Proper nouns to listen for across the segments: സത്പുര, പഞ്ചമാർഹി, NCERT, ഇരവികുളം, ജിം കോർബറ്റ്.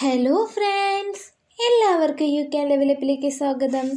Hello friends, എല്ലാവർക്കും U K ഡെവലപ്പിലേക്ക് സ്വാഗതം.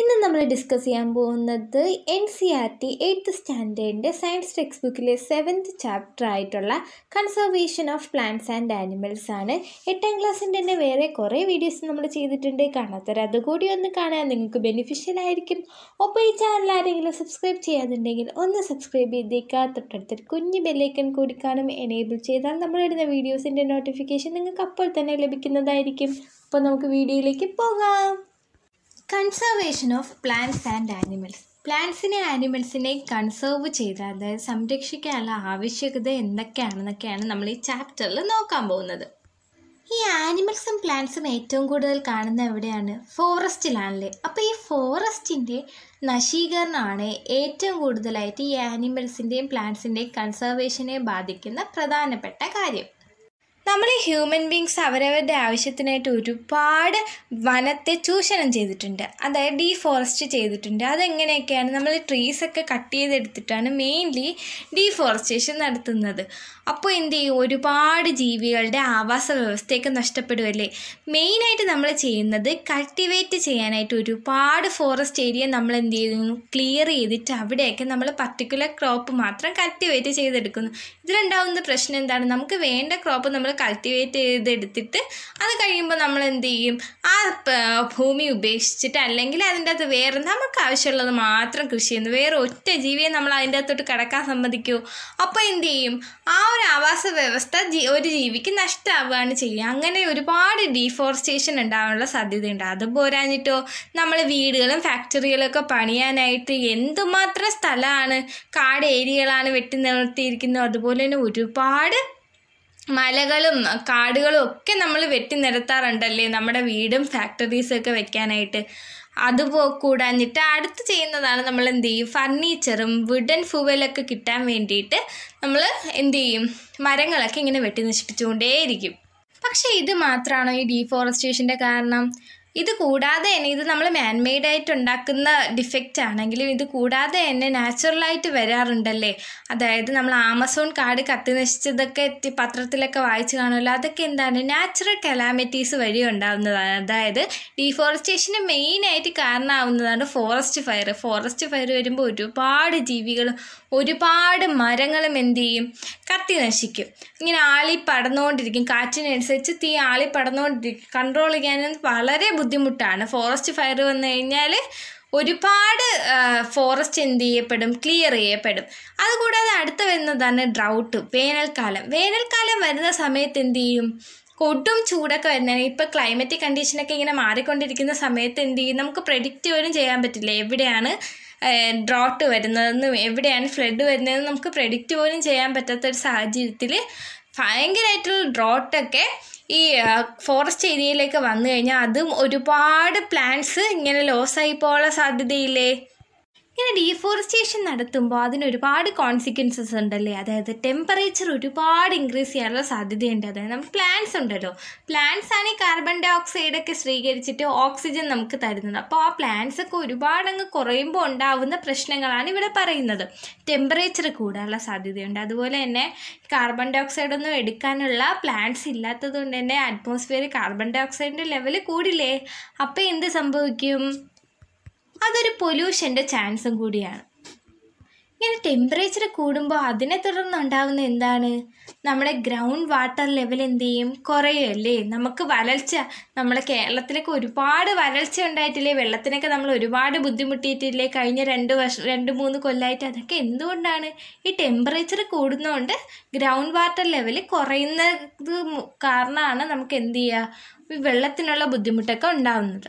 ഇന്ന് നമ്മൾ ഡിസ്കസ് ചെയ്യാൻ പോകുന്നത് NCERT 8th സ്റ്റാൻഡേർഡിൻ്റെ സയൻസ് ടെക്സ്റ്റ് ബുക്കിലെ 7th ചാപ്റ്റർ ആയിട്ടുള്ള conservation of plants and animals ആണ്. 8th ക്ലാസ്സിൻ്റെ തന്നെ വേറെ കുറേ വീഡിയോസ് നമ്മൾ ചെയ്തിട്ടുണ്ട്. കാണാത്തവർ അതുകൂടി ഒന്ന് കാണാൻ നിങ്ങൾക്ക് ബെനിഫിഷ്യൽ ആയിരിക്കും. ഒപ്പം ഈ ചാനൽ ആരെങ്കിലും സബ്സ്ക്രൈബ് ചെയ്യാനുണ്ടെങ്കിൽ ഒന്ന് സബ്സ്ക്രൈബ് ചെയ്തേക്കുക. തൊട്ടടുത്തൊരു കുഞ്ഞ് ബെല്ലൈക്കൺ കൂടി കാണും. എനേബിൾ ചെയ്താൽ നമ്മളിടുന്ന വീഡിയോസിൻ്റെ നോട്ടിഫിക്കേഷൻ നിങ്ങൾക്ക് അപ്പോൾ തന്നെ ലഭിക്കുന്നതായിരിക്കും. അപ്പോൾ നമുക്ക് വീഡിയോയിലേക്ക് പോകാം. Conservation of plants and animals. പ്ലാന്റ്സിനെ ആനിമൽസിനെ കൺസേർവ് ചെയ്ത്, അതായത് സംരക്ഷിക്കാനുള്ള ആവശ്യകത എന്തൊക്കെയാണെന്നൊക്കെയാണ് നമ്മൾ ഈ ചാപ്റ്ററിൽ നോക്കാൻ പോകുന്നത്. ഈ ആനിമൽസും പ്ലാന്റ്സും ഏറ്റവും കൂടുതൽ കാണുന്ന എവിടെയാണ്? ഫോറസ്റ്റിലാണല്ലേ. അപ്പോൾ ഈ ഫോറസ്റ്റിൻ്റെ നശീകരണമാണ് ഏറ്റവും കൂടുതലായിട്ട് ഈ ആനിമൽസിൻ്റെയും പ്ലാന്റ്സിൻ്റെയും കൺസർവേഷനെ ബാധിക്കുന്ന പ്രധാനപ്പെട്ട കാര്യം. നമ്മൾ ഹ്യൂമൻ ബീങ്സ് അവരവരുടെ ആവശ്യത്തിനായിട്ട് ഒരുപാട് വനത്തെ ചൂഷണം ചെയ്തിട്ടുണ്ട്, അതായത് ഡീഫോറസ്റ്റ് ചെയ്തിട്ടുണ്ട്. അതെങ്ങനെയൊക്കെയാണ്? നമ്മൾ ട്രീസൊക്കെ കട്ട് ചെയ്തെടുത്തിട്ടാണ് മെയിൻലി ഡീഫോറസ്റ്റേഷൻ നടത്തുന്നത്. അപ്പോൾ എന്ത് ചെയ്യും? ഒരുപാട് ജീവികളുടെ ആവാസ വ്യവസ്ഥയൊക്കെ നഷ്ടപ്പെടുമല്ലേ. മെയിനായിട്ട് നമ്മൾ ചെയ്യുന്നത് കൾട്ടിവേറ്റ് ചെയ്യാനായിട്ട് ഒരുപാട് ഫോറസ്റ്റ് ഏരിയ നമ്മൾ എന്ത് ചെയ്യുന്നു? ക്ലിയർ ചെയ്തിട്ട് അവിടെയൊക്കെ നമ്മൾ പർട്ടിക്കുലർ ക്രോപ്പ് മാത്രം കൾട്ടിവേറ്റ് ചെയ്തെടുക്കുന്നു. ഇതിലുണ്ടാകുന്ന പ്രശ്നം എന്താണ്? നമുക്ക് വേണ്ട ക്രോപ്പ് നമ്മൾ കൾട്ടിവേറ്റ് ചെയ്തെടുത്തിട്ട് അത് കഴിയുമ്പോൾ നമ്മൾ എന്ത് ചെയ്യും? ആ ഭൂമി ഉപേക്ഷിച്ചിട്ട്, അല്ലെങ്കിൽ അതിൻ്റെ അകത്ത് വേറെ നമുക്ക് ആവശ്യമുള്ളത് മാത്രം കൃഷി ചെയ്യുന്നു. വേറെ ഒറ്റ ജീവിയെ നമ്മൾ അതിൻ്റെ അകത്തോട്ട് കിടക്കാൻ സമ്മതിക്കുമോ? അപ്പോൾ എന്ത് ചെയ്യും? ആ ഒരു ആവാസ വ്യവസ്ഥ ഒരു ജീവിക്ക് നഷ്ടമാവുകയാണ് ചെയ്യുക. അങ്ങനെ ഒരുപാട് ഡീഫോറസ്റ്റേഷൻ ഉണ്ടാകാനുള്ള സാധ്യതയുണ്ട്. അത് പോരാഞ്ഞിട്ടോ നമ്മൾ വീടുകളും ഫാക്ടറികളും ഒക്കെ പണിയാനായിട്ട് എന്തുമാത്രം സ്ഥലമാണ്, കാട് ഏരിയകളാണ് വെട്ടി നിർത്തിയിരിക്കുന്നത്. അതുപോലെ തന്നെ ഒരുപാട് മലകളും കാടുകളും ഒക്കെ നമ്മൾ വെട്ടി നിരത്താറുണ്ടല്ലേ നമ്മുടെ വീടും ഫാക്ടറീസൊക്കെ വെക്കാനായിട്ട്. അതുകൂടാഞ്ഞിട്ട് അടുത്ത് ചെയ്യുന്നതാണ് നമ്മൾ എന്ത് ചെയ്യും? ഫർണിച്ചറും വുഡൻ ഫ്യൂവലൊക്കെ കിട്ടാൻ വേണ്ടിയിട്ട് നമ്മൾ എന്ത് ചെയ്യും? മരങ്ങളൊക്കെ ഇങ്ങനെ വെട്ടി നശിപ്പിച്ചുകൊണ്ടേയിരിക്കും. പക്ഷേ ഇത് മാത്രമാണോ ഈ ഡീഫോറസ്റ്റേഷൻ്റെ കാരണം? ഇത് കൂടാതെ തന്നെ, ഇത് നമ്മൾ മാൻമെയ്ഡായിട്ട് ഉണ്ടാക്കുന്ന ഡിഫക്റ്റ് ആണെങ്കിലും ഇത് കൂടാതെ തന്നെ നാച്ചുറലായിട്ട് വരാറുണ്ടല്ലേ. അതായത് നമ്മൾ ആമസോൺ കാട് കത്തി നശിച്ചതൊക്കെ പത്രത്തിലൊക്കെ വായിച്ചു കാണുമല്ലോ. അതൊക്കെ എന്താണ്? നാച്ചുറൽ കലാമിറ്റീസ് വഴി ഉണ്ടാവുന്നതാണ്. അതായത് ഡീഫോറസ്റ്റേഷന് മെയിനായിട്ട് കാരണമാവുന്നതാണ് ഫോറസ്റ്റ് ഫയർ. ഫോറസ്റ്റ് ഫയർ വരുമ്പോൾ ഒരുപാട് ജീവികളും ഒരുപാട് മരങ്ങളും എന്ത് ചെയ്യും? കത്തി നശിക്കും. ഇങ്ങനെ ആളി പടർന്നുകൊണ്ടിരിക്കും. കാറ്റിനനുസരിച്ച് തീ ആളി പടർന്നുകൊണ്ടിരിക്കും. കൺട്രോൾ ചെയ്യാനും വളരെ ബുദ്ധിമുട്ടാണ്. ഫോറസ്റ്റ് ഫയർ വന്നു കഴിഞ്ഞാൽ ഒരുപാട് ഫോറസ്റ്റ് എന്ത് ചെയ്യപ്പെടും? ക്ലിയർ ചെയ്യപ്പെടും. അതുകൂടാതെ അടുത്ത് വരുന്നതാണ് ഡ്രൗട്ട്, വേനൽക്കാലം. വേനൽക്കാലം വരുന്ന സമയത്ത് എന്ത് ചെയ്യും? കൊടും ചൂടൊക്കെ വരുന്നതാണ്. ഇപ്പോൾ ക്ലൈമറ്റിക് കണ്ടീഷനൊക്കെ ഇങ്ങനെ മാറിക്കൊണ്ടിരിക്കുന്ന സമയത്ത് എന്ത് ചെയ്യും? നമുക്ക് പ്രെഡിക്റ്റ് പോലും ചെയ്യാൻ പറ്റില്ല. എവിടെയാണ് ഡ്രോട്ട് വരുന്നതെന്നും എവിടെയാണ് ഫ്ലഡ് വരുന്നതെന്നും നമുക്ക് പ്രെഡിക്റ്റ് പോലും ചെയ്യാൻ പറ്റാത്തൊരു സാഹചര്യത്തിൽ ഭയങ്കരമായിട്ടുള്ള ഡ്രോട്ടൊക്കെ ഈ ഫോറസ്റ്റ് ഏരിയയിലേക്ക് വന്നു കഴിഞ്ഞാൽ അതും ഒരുപാട് പ്ലാന്റ്സ് ഇങ്ങനെ ലോസായി പോകാൻ സാധ്യതയില്ലേ. ഇങ്ങനെ ഡീഫോറസ്റ്റേഷൻ നടത്തുമ്പോൾ അതിന് ഒരുപാട് കോൺസിക്വൻസസ് ഉണ്ടല്ലേ. അതായത് ടെമ്പറേച്ചർ ഒരുപാട് ഇൻക്രീസ് ചെയ്യാനുള്ള സാധ്യതയുണ്ട്. അതായത് നമുക്ക് പ്ലാന്റ്സ് ഉണ്ടല്ലോ, പ്ലാന്റ്സ് ആണ് ഈ കാർബൺ ഡൈ ഓക്സൈഡൊക്കെ സ്വീകരിച്ചിട്ട് ഓക്സിജൻ നമുക്ക് തരുന്നത്. അപ്പോൾ ആ പ്ലാന്റ്സ് ഒക്കെ ഒരുപാട് അങ്ങ് കുറയുമ്പോൾ ഉണ്ടാവുന്ന പ്രശ്നങ്ങളാണ് ഇവിടെ പറയുന്നത്. ടെമ്പറേച്ചർ കൂടാനുള്ള സാധ്യതയുണ്ട്. അതുപോലെ തന്നെ കാർബൺ ഡൈ ഓക്സൈഡൊന്നും എടുക്കാനുള്ള പ്ലാന്റ്സ് ഇല്ലാത്തത് കൊണ്ട് തന്നെ അറ്റ്മോസ്ഫിയറിൽ കാർബൺ ഡൈ ഓക്സൈഡിൻ്റെ ലെവൽ കൂടില്ലേ. അപ്പോൾ എന്ത് സംഭവിക്കും? അതൊരു പൊല്യൂഷൻ്റെ ചാൻസും കൂടിയാണ്. ഇങ്ങനെ ടെമ്പറേച്ചർ കൂടുമ്പോൾ അതിനെ തുടർന്നുണ്ടാകുന്ന എന്താണ്? നമ്മുടെ ഗ്രൗണ്ട് വാട്ടർ ലെവൽ എന്ത് ചെയ്യും? കുറയുമല്ലേ. നമുക്ക് വരൾച്ച, നമ്മുടെ കേരളത്തിലൊക്കെ ഒരുപാട് വരൾച്ച ഉണ്ടായിട്ടില്ലേ. വെള്ളത്തിനൊക്കെ നമ്മൾ ഒരുപാട് ബുദ്ധിമുട്ടിയിട്ടില്ലേ കഴിഞ്ഞ 2-3 കൊല്ലമായിട്ട്. അതൊക്കെ എന്തുകൊണ്ടാണ്? ഈ ടെമ്പറേച്ചർ കൂടുന്നതുകൊണ്ട് ഗ്രൗണ്ട് വാട്ടർ ലെവൽ കുറയുന്നത് കാരണമാണ് നമുക്ക് എന്ത് ചെയ്യുക? വെള്ളത്തിനുള്ള ബുദ്ധിമുട്ടൊക്കെ ഉണ്ടാവുന്നത്.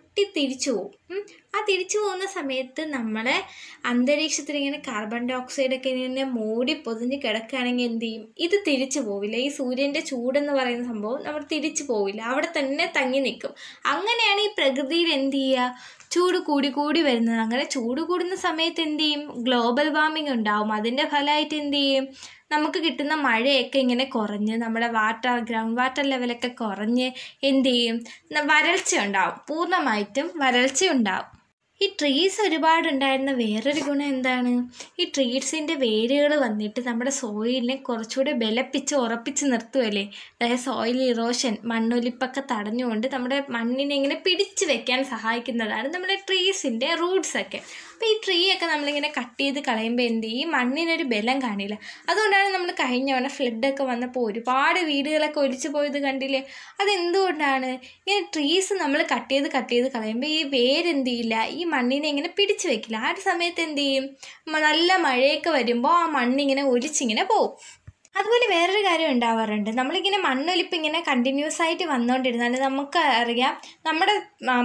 തിരിച്ചു പോകും. ആ തിരിച്ചു പോകുന്ന സമയത്ത് നമ്മുടെ അന്തരീക്ഷത്തിൽ ഇങ്ങനെ കാർബൺ ഡയോക്സൈഡ് ഒക്കെ ഇങ്ങനെ മൂടി പൊതിഞ്ഞ് കിടക്കുകയാണെങ്കിൽ എന്ത് ചെയ്യും? ഇത് തിരിച്ചു പോവില്ല. ഈ സൂര്യൻ്റെ ചൂടെന്ന് പറയുന്ന സംഭവം നമ്മൾ തിരിച്ചു പോവില്ല, അവിടെ തന്നെ തങ്ങി നിൽക്കും. അങ്ങനെയാണ് ഈ പ്രകൃതിയിൽ എന്ത് ചെയ്യുക, ചൂട് കൂടി വരുന്നത്. അങ്ങനെ ചൂട് കൂടുന്ന സമയത്ത് എന്ത് ചെയ്യും? ഗ്ലോബൽ വാർമിംഗ് ഉണ്ടാവും. അതിൻ്റെ ഫലമായിട്ട് എന്ത് ചെയ്യും? നമുക്ക് കിട്ടുന്ന മഴയൊക്കെ ഇങ്ങനെ കുറഞ്ഞ് നമ്മുടെ ഗ്രൗണ്ട് വാട്ടർ ലെവലൊക്കെ കുറഞ്ഞ് എന്ത് ചെയ്യും? വരൾച്ച ഉണ്ടാവും, പൂർണ്ണമായിട്ടും വരൾച്ച ഉണ്ടാവും. ഈ ട്രീസ് ഒരുപാടുണ്ടായിരുന്ന വേറൊരു ഗുണം എന്താണ്? ഈ ട്രീസിൻ്റെ വേരുകൾ വന്നിട്ട് നമ്മുടെ സോയിലിനെ കുറച്ചുകൂടെ ബലപ്പിച്ച് ഉറപ്പിച്ച് നിർത്തുമല്ലേ. അതായത് സോയിൽ ഇറോഷൻ, മണ്ണൊലിപ്പൊക്കെ തടഞ്ഞുകൊണ്ട് നമ്മുടെ മണ്ണിനെ ഇങ്ങനെ പിടിച്ചു വെക്കാൻ സഹായിക്കുന്നതാണ് നമ്മുടെ ട്രീസിൻ്റെ റൂട്ട്സൊക്കെ. അപ്പോൾ ഈ ട്രീ ഒക്കെ നമ്മളിങ്ങനെ കട്ട് ചെയ്ത് കളയുമ്പോൾ എന്ത് ചെയ്യും? മണ്ണിനൊരു ബലം കാണില്ല. അതുകൊണ്ടാണ് നമ്മൾ കഴിഞ്ഞ തവണ ഫ്ലഡൊക്കെ വന്നപ്പോൾ ഒരുപാട് വീടുകളൊക്കെ ഒലിച്ചു പോയത് കണ്ടില്ലേ. അതെന്തുകൊണ്ടാണ്? ഇങ്ങനെ ട്രീസ് നമ്മൾ കട്ട് ചെയ്ത് കളയുമ്പോൾ ഈ വേരെന്ത് ചെയ്യില്ല, ഈ മണ്ണിനെ ഇങ്ങനെ പിടിച്ചു വെക്കില്ല. ആ ഒരു സമയത്ത് എന്ത് ചെയ്യും? നല്ല മഴയൊക്കെ വരുമ്പോൾ ആ മണ്ണിങ്ങനെ ഒലിച്ചിങ്ങനെ പോവും. അതുപോലെ വേറൊരു കാര്യം ഉണ്ടാവാറുണ്ട്, നമ്മളിങ്ങനെ മണ്ണൊലിപ്പ് ഇങ്ങനെ കണ്ടിന്യൂസ് ആയിട്ട് വന്നുകൊണ്ടിരുന്നാൽ നമുക്ക് അറിയാം നമ്മുടെ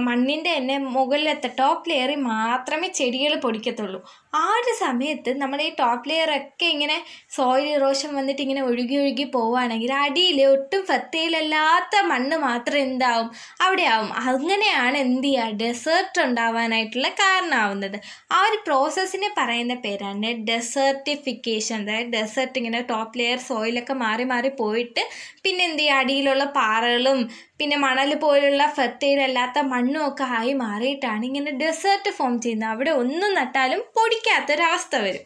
മണ്ണിൻ്റെ തന്നെ മുകളിലത്തെ ടോപ്പ് ലെയറിൽ മാത്രമേ ചെടികൾ പൊടിക്കത്തുള്ളൂ. ആ ഒരു സമയത്ത് നമ്മുടെ ഈ ടോപ്പ് ലെയറൊക്കെ ഇങ്ങനെ സോയിൽ ഇറോഷൻ വന്നിട്ട് ഇങ്ങനെ ഒഴുകി പോവുകയാണെങ്കിൽ അടിയിൽ ഒട്ടും ഫെർട്ടൈലല്ലാത്ത മണ്ണ് മാത്രം എന്താവും, അവിടെ ആവും. അങ്ങനെയാണ് എന്ത് ചെയ്യുക, ഡെസേർട്ട് ഉണ്ടാവാനായിട്ടുള്ള കാരണമാവുന്നത്. ആ ഒരു പ്രോസസ്സിനെ പറയുന്ന പേരാണ് ഡെസേർട്ടിഫിക്കേഷൻ. അതായത് ഡെസേർട്ട് ഇങ്ങനെ ടോപ്പ് ലെയർ സോയിലൊക്കെ മാറി പോയിട്ട് പിന്നെ എന്ത് ചെയ്യുക, അടിയിലുള്ള പാറകളും പിന്നെ മണൽ പോലുള്ള ഫെർട്ടൈൽ അല്ലാത്ത മണ്ണും ഒക്കെ ആയി മാറിയിട്ടാണ് ഇങ്ങനെ ഡെസേർട്ട് ഫോം ചെയ്യുന്നത്. അവിടെ ഒന്നും നട്ടാലും പൊടിക്കാത്തൊരവസ്ഥ വരും.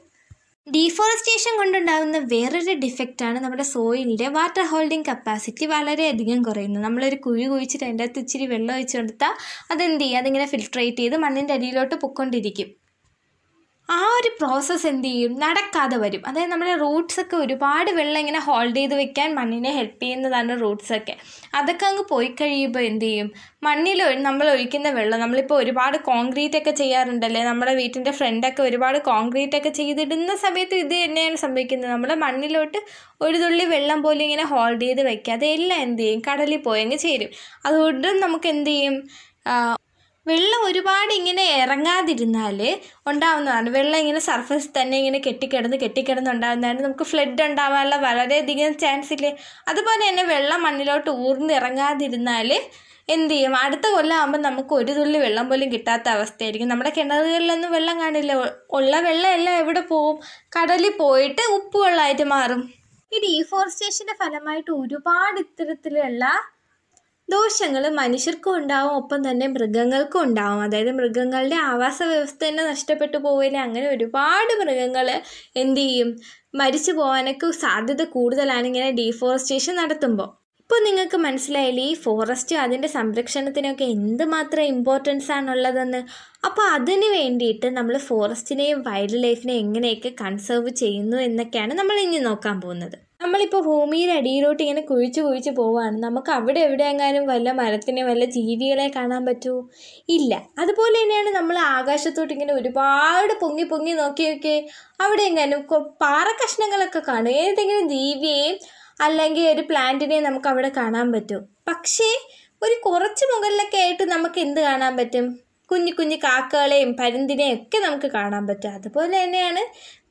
ഡീഫോറസ്റ്റേഷൻ കൊണ്ടുണ്ടാകുന്ന വേറൊരു ഡിഫക്റ്റാണ് നമ്മുടെ സോയിലിൻ്റെ വാട്ടർ ഹോൾഡിംഗ് കപ്പാസിറ്റി വളരെയധികം കുറയുന്നത്. നമ്മളൊരു കുഴി കുഴിച്ചിട്ട് അതിൻ്റെ അകത്ത് ഇച്ചിരി വെള്ളം ഒഴിച്ചു കൊടുത്താൽ അതെന്ത് ചെയ്യുക, അതിങ്ങനെ ഫിൽട്രേറ്റ് ചെയ്ത് മണ്ണിൻ്റെ അടിയിലോട്ട് പൊയ്ക്കൊണ്ടിരിക്കും. ആ ഒരു പ്രോസസ്സ് എന്ത് ചെയ്യും, നടക്കാതെ വരും. അതായത് നമ്മുടെ റൂട്ട്സൊക്കെ ഒരുപാട് വെള്ളം ഇങ്ങനെ ഹോൾഡ് ചെയ്ത് വെക്കാൻ മണ്ണിനെ ഹെൽപ്പ് ചെയ്യുന്നതാണ് റൂട്ട്സൊക്കെ. അതൊക്കെ അങ്ങ് പോയി കഴിയുമ്പോൾ എന്ത് ചെയ്യും, മണ്ണിൽ നമ്മൾ ഒഴിക്കുന്ന വെള്ളം, നമ്മളിപ്പോൾ ഒരുപാട് കോൺക്രീറ്റ് ഒക്കെ ചെയ്യാറുണ്ടല്ലേ, നമ്മുടെ വീട്ടിൻ്റെ ഫ്രണ്ടൊക്കെ ഒരുപാട് കോൺക്രീറ്റ് ഒക്കെ ചെയ്തിടുന്ന സമയത്ത് ഇത് തന്നെയാണ് സംഭവിക്കുന്നത്. നമ്മുടെ മണ്ണിലോട്ട് ഒരു തുള്ളി വെള്ളം പോലും ഇങ്ങനെ ഹോൾഡ് ചെയ്ത് വെക്കാതെ എല്ലാം എന്ത് ചെയ്യും, കടലിൽ പോയങ്ങ് ചേരും. അതുകൊണ്ട് നമുക്ക് എന്ത് ചെയ്യും, വെള്ളം ഒരുപാട് ഇങ്ങനെ ഇറങ്ങാതിരുന്നാൽ ഉണ്ടാവുന്നതാണ്, വെള്ളം ഇങ്ങനെ സർഫസ് തന്നെ ഇങ്ങനെ കെട്ടിക്കിടന്ന് ഉണ്ടാകുന്നതാണ്. നമുക്ക് ഫ്ലഡ് ഉണ്ടാവാനുള്ള വളരെയധികം ചാൻസ് ഇല്ലേ. അതുപോലെ തന്നെ വെള്ളം മണ്ണിലോട്ട് ഊർന്ന് ഇറങ്ങാതിരുന്നാൽ എന്ത് ചെയ്യും, അടുത്ത കൊല്ലമാകുമ്പോൾ നമുക്ക് ഒരു തുള്ളി വെള്ളം പോലും കിട്ടാത്ത അവസ്ഥയായിരിക്കും. നമ്മുടെ കിണറുകളിലൊന്നും വെള്ളം കാണില്ല, ഉള്ള വെള്ളം എല്ലാം എവിടെ പോവും, കടലിൽ പോയിട്ട് ഉപ്പുവെള്ളമായിട്ട് മാറും. ഈ ഡീഫോറസ്റ്റേഷൻ്റെ ഫലമായിട്ട് ഒരുപാട് ഇത്തരത്തിലുള്ള ദോഷങ്ങൾ മനുഷ്യർക്കും ഉണ്ടാവും, ഒപ്പം തന്നെ മൃഗങ്ങൾക്കും ഉണ്ടാവും. അതായത് മൃഗങ്ങളുടെ ആവാസ വ്യവസ്ഥ തന്നെ നഷ്ടപ്പെട്ടു പോവില്ല. അങ്ങനെ ഒരുപാട് മൃഗങ്ങൾ എന്ത് ചെയ്യും, മരിച്ചു പോകാനൊക്കെ സാധ്യത കൂടുതലാണ് ഇങ്ങനെ ഡീഫോറസ്റ്റേഷൻ നടത്തുമ്പോൾ. ഇപ്പോൾ നിങ്ങൾക്ക് മനസ്സിലായില്ലേ ഈ ഫോറസ്റ്റ് അതിൻ്റെ സംരക്ഷണത്തിനൊക്കെ എന്തുമാത്രം ഇമ്പോർട്ടൻസ് ആണുള്ളതെന്ന്. അപ്പോൾ അതിന് വേണ്ടിയിട്ട് നമ്മൾ ഫോറസ്റ്റിനെയും വൈൽഡ് ലൈഫിനെയും എങ്ങനെയൊക്കെ കൺസേർവ് ചെയ്യുന്നു എന്നൊക്കെയാണ് നമ്മൾ ഇനി നോക്കാൻ പോകുന്നത്. നമ്മളിപ്പോൾ ഭൂമിയുടെ അടിയിലോട്ട് ഇങ്ങനെ കുഴിച്ച് പോവുകയാണ്. നമുക്ക് അവിടെ എവിടെയെങ്കിലും വല്ല മരത്തിനെ വല്ല ജീവികളെ കാണാൻ പറ്റുമോ? ഇല്ല. അതുപോലെ തന്നെയാണ് നമ്മൾ ആകാശത്തോട്ട് ഇങ്ങനെ ഒരുപാട് പൊങ്ങി നോക്കിയൊക്കെ അവിടെ എങ്ങാനും പാറ കഷ്ണങ്ങളൊക്കെ കാണും. ഏതെങ്കിലും ജീവിയെയും അല്ലെങ്കിൽ ഒരു പ്ലാന്റിനെയും നമുക്ക് അവിടെ കാണാൻ പറ്റും. പക്ഷേ ഒരു കുറച്ച് മുകളിലൊക്കെ ആയിട്ട് നമുക്ക് എന്ത് കാണാൻ പറ്റും, കുഞ്ഞു കാക്കകളെയും പരുന്തിനെയും ഒക്കെ നമുക്ക് കാണാൻ പറ്റും. അതുപോലെ തന്നെയാണ്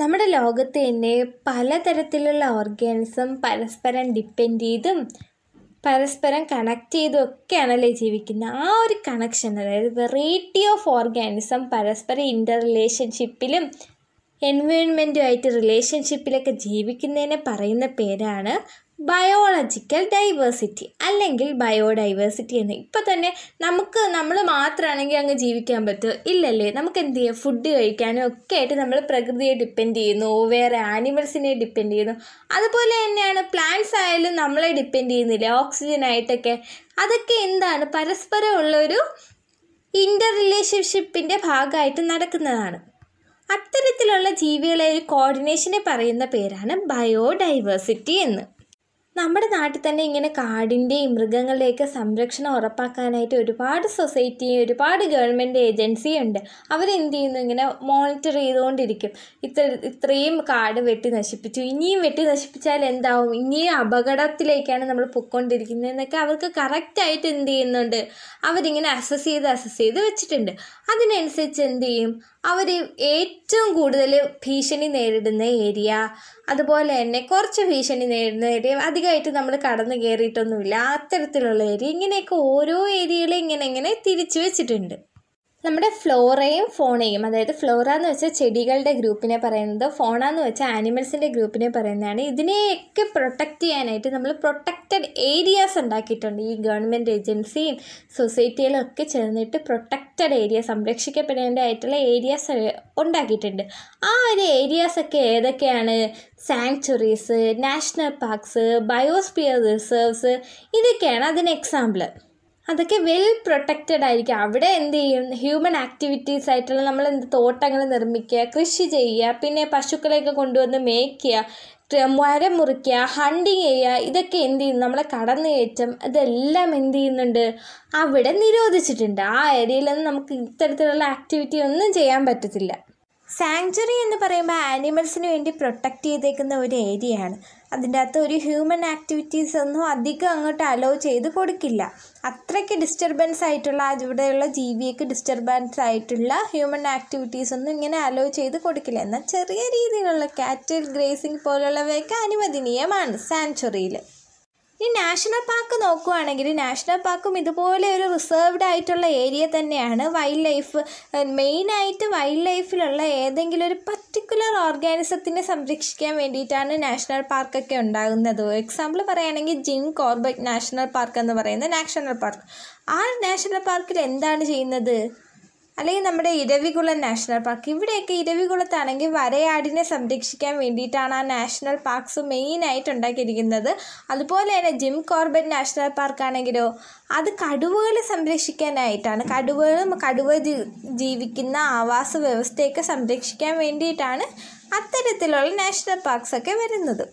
നമ്മുടെ ലോകത്ത് തന്നെ പലതരത്തിലുള്ള ഓർഗാനിസം പരസ്പരം ഡിപ്പെൻഡ് ചെയ്തും പരസ്പരം കണക്ട് ചെയ്തും ഒക്കെയാണല്ലേ ജീവിക്കുന്നത്. ആ ഒരു കണക്ഷൻ, അതായത് വെറൈറ്റി ഓഫ് ഓർഗാനിസം പരസ്പരം ഇൻ്റർ റിലേഷൻഷിപ്പിലും എൻവയോൺമെൻറ്റുമായിട്ട് റിലേഷൻഷിപ്പിലൊക്കെ ജീവിക്കുന്നതിനെ പറയുന്ന പേരാണ് ബയോളജിക്കൽ ഡൈവേഴ്സിറ്റി അല്ലെങ്കിൽ ബയോഡൈവേഴ്സിറ്റി എന്ന്. ഇപ്പോൾ തന്നെ നമ്മൾ മാത്രമാണെങ്കിൽ അങ്ങ് ജീവിക്കാൻ പറ്റുമോ? ഇല്ലല്ലേ. നമുക്ക് എന്ത് ചെയ്യാം, ഫുഡ് കഴിക്കാനും ഒക്കെ ആയിട്ട് നമ്മൾ പ്രകൃതിയെ ഡിപ്പെൻഡ് ചെയ്യുന്നു, വേറെ ആനിമൽസിനെ ഡിപ്പെൻഡ് ചെയ്യുന്നു. അതുപോലെ തന്നെയാണ് പ്ലാന്റ്സ് ആയാലും നമ്മളെ ഡിപ്പെൻഡ് ചെയ്യുന്നില്ല ഓക്സിജനായിട്ടൊക്കെ. അതൊക്കെ എന്താണ്, പരസ്പരമുള്ളൊരു ഇന്റർ റിലേഷൻഷിപ്പിൻ്റെ ഭാഗമായിട്ട് നടക്കുന്നതാണ്. അത്തരത്തിലുള്ള ജീവികളെ ഒരു കോർഡിനേഷനെ പറയുന്ന പേരാണ് ബയോഡൈവേഴ്സിറ്റി എന്ന്. നമ്മുടെ നാട്ടിൽ തന്നെ ഇങ്ങനെ കാടിൻ്റെയും മൃഗങ്ങളുടെയൊക്കെ സംരക്ഷണം ഉറപ്പാക്കാനായിട്ട് ഒരുപാട് സൊസൈറ്റി, ഒരുപാട് ഗവൺമെൻറ് ഏജൻസി ഉണ്ട്. അവരെന്ത് ചെയ്യുന്നു, ഇങ്ങനെ മോണിറ്റർ ചെയ്തുകൊണ്ടിരിക്കും. ഇത്രയും കാട് വെട്ടി നശിപ്പിച്ചു, ഇനിയും വെട്ടി നശിപ്പിച്ചാൽ എന്താവും, ഇനിയും അപകടത്തിലേക്കാണ് നമ്മൾ പൊയ്ക്കൊണ്ടിരിക്കുന്നത് എന്നൊക്കെ അവർക്ക് കറക്റ്റായിട്ട് എന്ത് ചെയ്യുന്നുണ്ട്, അവരിങ്ങനെ അസസ് ചെയ്ത് വെച്ചിട്ടുണ്ട്. അതിനനുസരിച്ച് എന്ത് ചെയ്യും, അവർ ഏറ്റവും കൂടുതൽ ഭീഷണി നേരിടുന്ന ഏരിയ, അതുപോലെ തന്നെ കുറച്ച് ഭീഷണി നേരിടുന്ന ഏരിയ, അധികമായിട്ട് നമ്മൾ കടന്നു കയറിയിട്ടൊന്നുമില്ല അത്തരത്തിലുള്ള ഏരിയ, ഇങ്ങനെയൊക്കെ ഓരോ ഏരിയയിലും ഇങ്ങനെ തിരിച്ചു വെച്ചിട്ടുണ്ട്. നമ്മുടെ ഫ്ലോറയും ഫോണയും, അതായത് ഫ്ലോറ എന്ന് വെച്ചാൽ ചെടികളുടെ ഗ്രൂപ്പിനെ പറയുന്നത്, ഫോണ എന്ന് വെച്ചാൽ ആനിമൽസിൻ്റെ ഗ്രൂപ്പിനെ പറയുന്നതാണ്. ഇതിനെയൊക്കെ പ്രൊട്ടക്റ്റ് ചെയ്യാനായിട്ട് നമ്മൾ പ്രൊട്ടക്റ്റഡ് ഏരിയാസ് ഉണ്ടാക്കിയിട്ടുണ്ട്. ഈ ഗവൺമെൻറ് ഏജൻസിയും സൊസൈറ്റികളും ഒക്കെ ചേർന്നിട്ട് പ്രൊട്ടക്റ്റഡ് ഏരിയ, സംരക്ഷിക്കപ്പെടേണ്ടതായിട്ടുള്ള ഏരിയാസ് ഉണ്ടാക്കിയിട്ടുണ്ട്. ആ ഒരു ഏരിയാസൊക്കെ ഏതൊക്കെയാണ്? Sanctuaries, national parks, biosphere reserves, ഇതൊക്കെയാണ് അതിന് എക്സാമ്പിൾ. അതൊക്കെ വെൽ പ്രൊട്ടക്റ്റഡ് ആയിരിക്കും. അവിടെ എന്ത് ചെയ്യും, ഹ്യൂമൻ ആക്ടിവിറ്റീസ് ആയിട്ടുള്ള നമ്മൾ തോട്ടങ്ങൾ നിർമ്മിക്കുക, കൃഷി ചെയ്യുക, പിന്നെ പശുക്കളെയൊക്കെ കൊണ്ടുവന്ന് മേയ്ക്കുക, മരം മുറിക്കുക, ഹണ്ടിങ് ചെയ്യുക, ഇതൊക്കെ എന്ത് ചെയ്യുന്നു, നമ്മളെ കടന്നുകയറ്റം, ഇതെല്ലാം എന്ത് ചെയ്യുന്നുണ്ട്, അവിടെ നിരോധിച്ചിട്ടുണ്ട്. ആ ഏരിയയിലൊന്നും നമുക്ക് ഇത്തരത്തിലുള്ള ആക്ടിവിറ്റി ഒന്നും ചെയ്യാൻ പറ്റത്തില്ല. സാങ്ച്വറി എന്ന് പറയുമ്പോൾ ആനിമൽസിന് വേണ്ടി പ്രൊട്ടക്റ്റ് ചെയ്തേക്കുന്ന ഒരു ഏരിയയാണ്. അതിൻ്റെ അകത്ത് ഒരു ഹ്യൂമൻ ആക്ടിവിറ്റീസ് ഒന്നും അധികം അങ്ങോട്ട് അലോ ചെയ്ത് കൊടുക്കില്ല. അത്രയ്ക്ക് ഡിസ്റ്റർബൻസ് ആയിട്ടുള്ള, ഇവിടെയുള്ള ജീവിക്ക് ഡിസ്റ്റർബൻസ് ആയിട്ടുള്ള ഹ്യൂമൻ ആക്ടിവിറ്റീസ് ഒന്നും ഇങ്ങനെ അലോ ചെയ്ത് കൊടുക്കില്ല. എന്നാൽ ചെറിയ രീതിയിലുള്ള കാറ്റൽ ഗ്രേസിംഗ് പോലുള്ളവയൊക്കെ അനുവദനീയമാണ് സാങ്ച്വറിയിൽ. ഈ നാഷണൽ പാർക്ക് നോക്കുകയാണെങ്കിൽ, നാഷണൽ പാർക്കും ഇതുപോലെ ഒരു റിസർവ്ഡ് ആയിട്ടുള്ള ഏരിയ തന്നെയാണ്. വൈൽഡ് ലൈഫ്, മെയിനായിട്ട് വൈൽഡ് ലൈഫിലുള്ള ഏതെങ്കിലും ഒരു പർട്ടിക്കുലർ ഓർഗാനിസത്തിനെ സംരക്ഷിക്കാൻ വേണ്ടിയിട്ടാണ് നാഷണൽ പാർക്കൊക്കെ ഉണ്ടാകുന്നത്. എക്സാമ്പിൾ പറയുകയാണെങ്കിൽ ജിം കോർബറ്റ് നാഷണൽ പാർക്ക് എന്ന് പറയുന്ന നാഷണൽ പാർക്ക്. ആ നാഷണൽ പാർക്കിൽ എന്താണ് ചെയ്യുന്നത്? അല്ലെങ്കിൽ നമ്മുടെ ഇരവികുളം നാഷണൽ പാർക്ക്, ഇവിടെയൊക്കെ ഇരവികുളത്താണെങ്കിൽ വരയാടിനെ സംരക്ഷിക്കാൻ വേണ്ടിയിട്ടാണ് ആ നാഷണൽ പാർക്ക്സ് മെയിനായിട്ട് ഉണ്ടാക്കിയിരിക്കുന്നത്. അതുപോലെ തന്നെ ജിം കോർബറ്റ് നാഷണൽ പാർക്കാണെങ്കിലോ, അത് കടുവകളെ സംരക്ഷിക്കാനായിട്ടാണ്, കടുവ ജീവിക്കുന്ന ആവാസ വ്യവസ്ഥയൊക്കെ സംരക്ഷിക്കാൻ വേണ്ടിയിട്ടാണ് അത്തരത്തിലുള്ള നാഷണൽ പാർക്സൊക്കെ വരുന്നത്.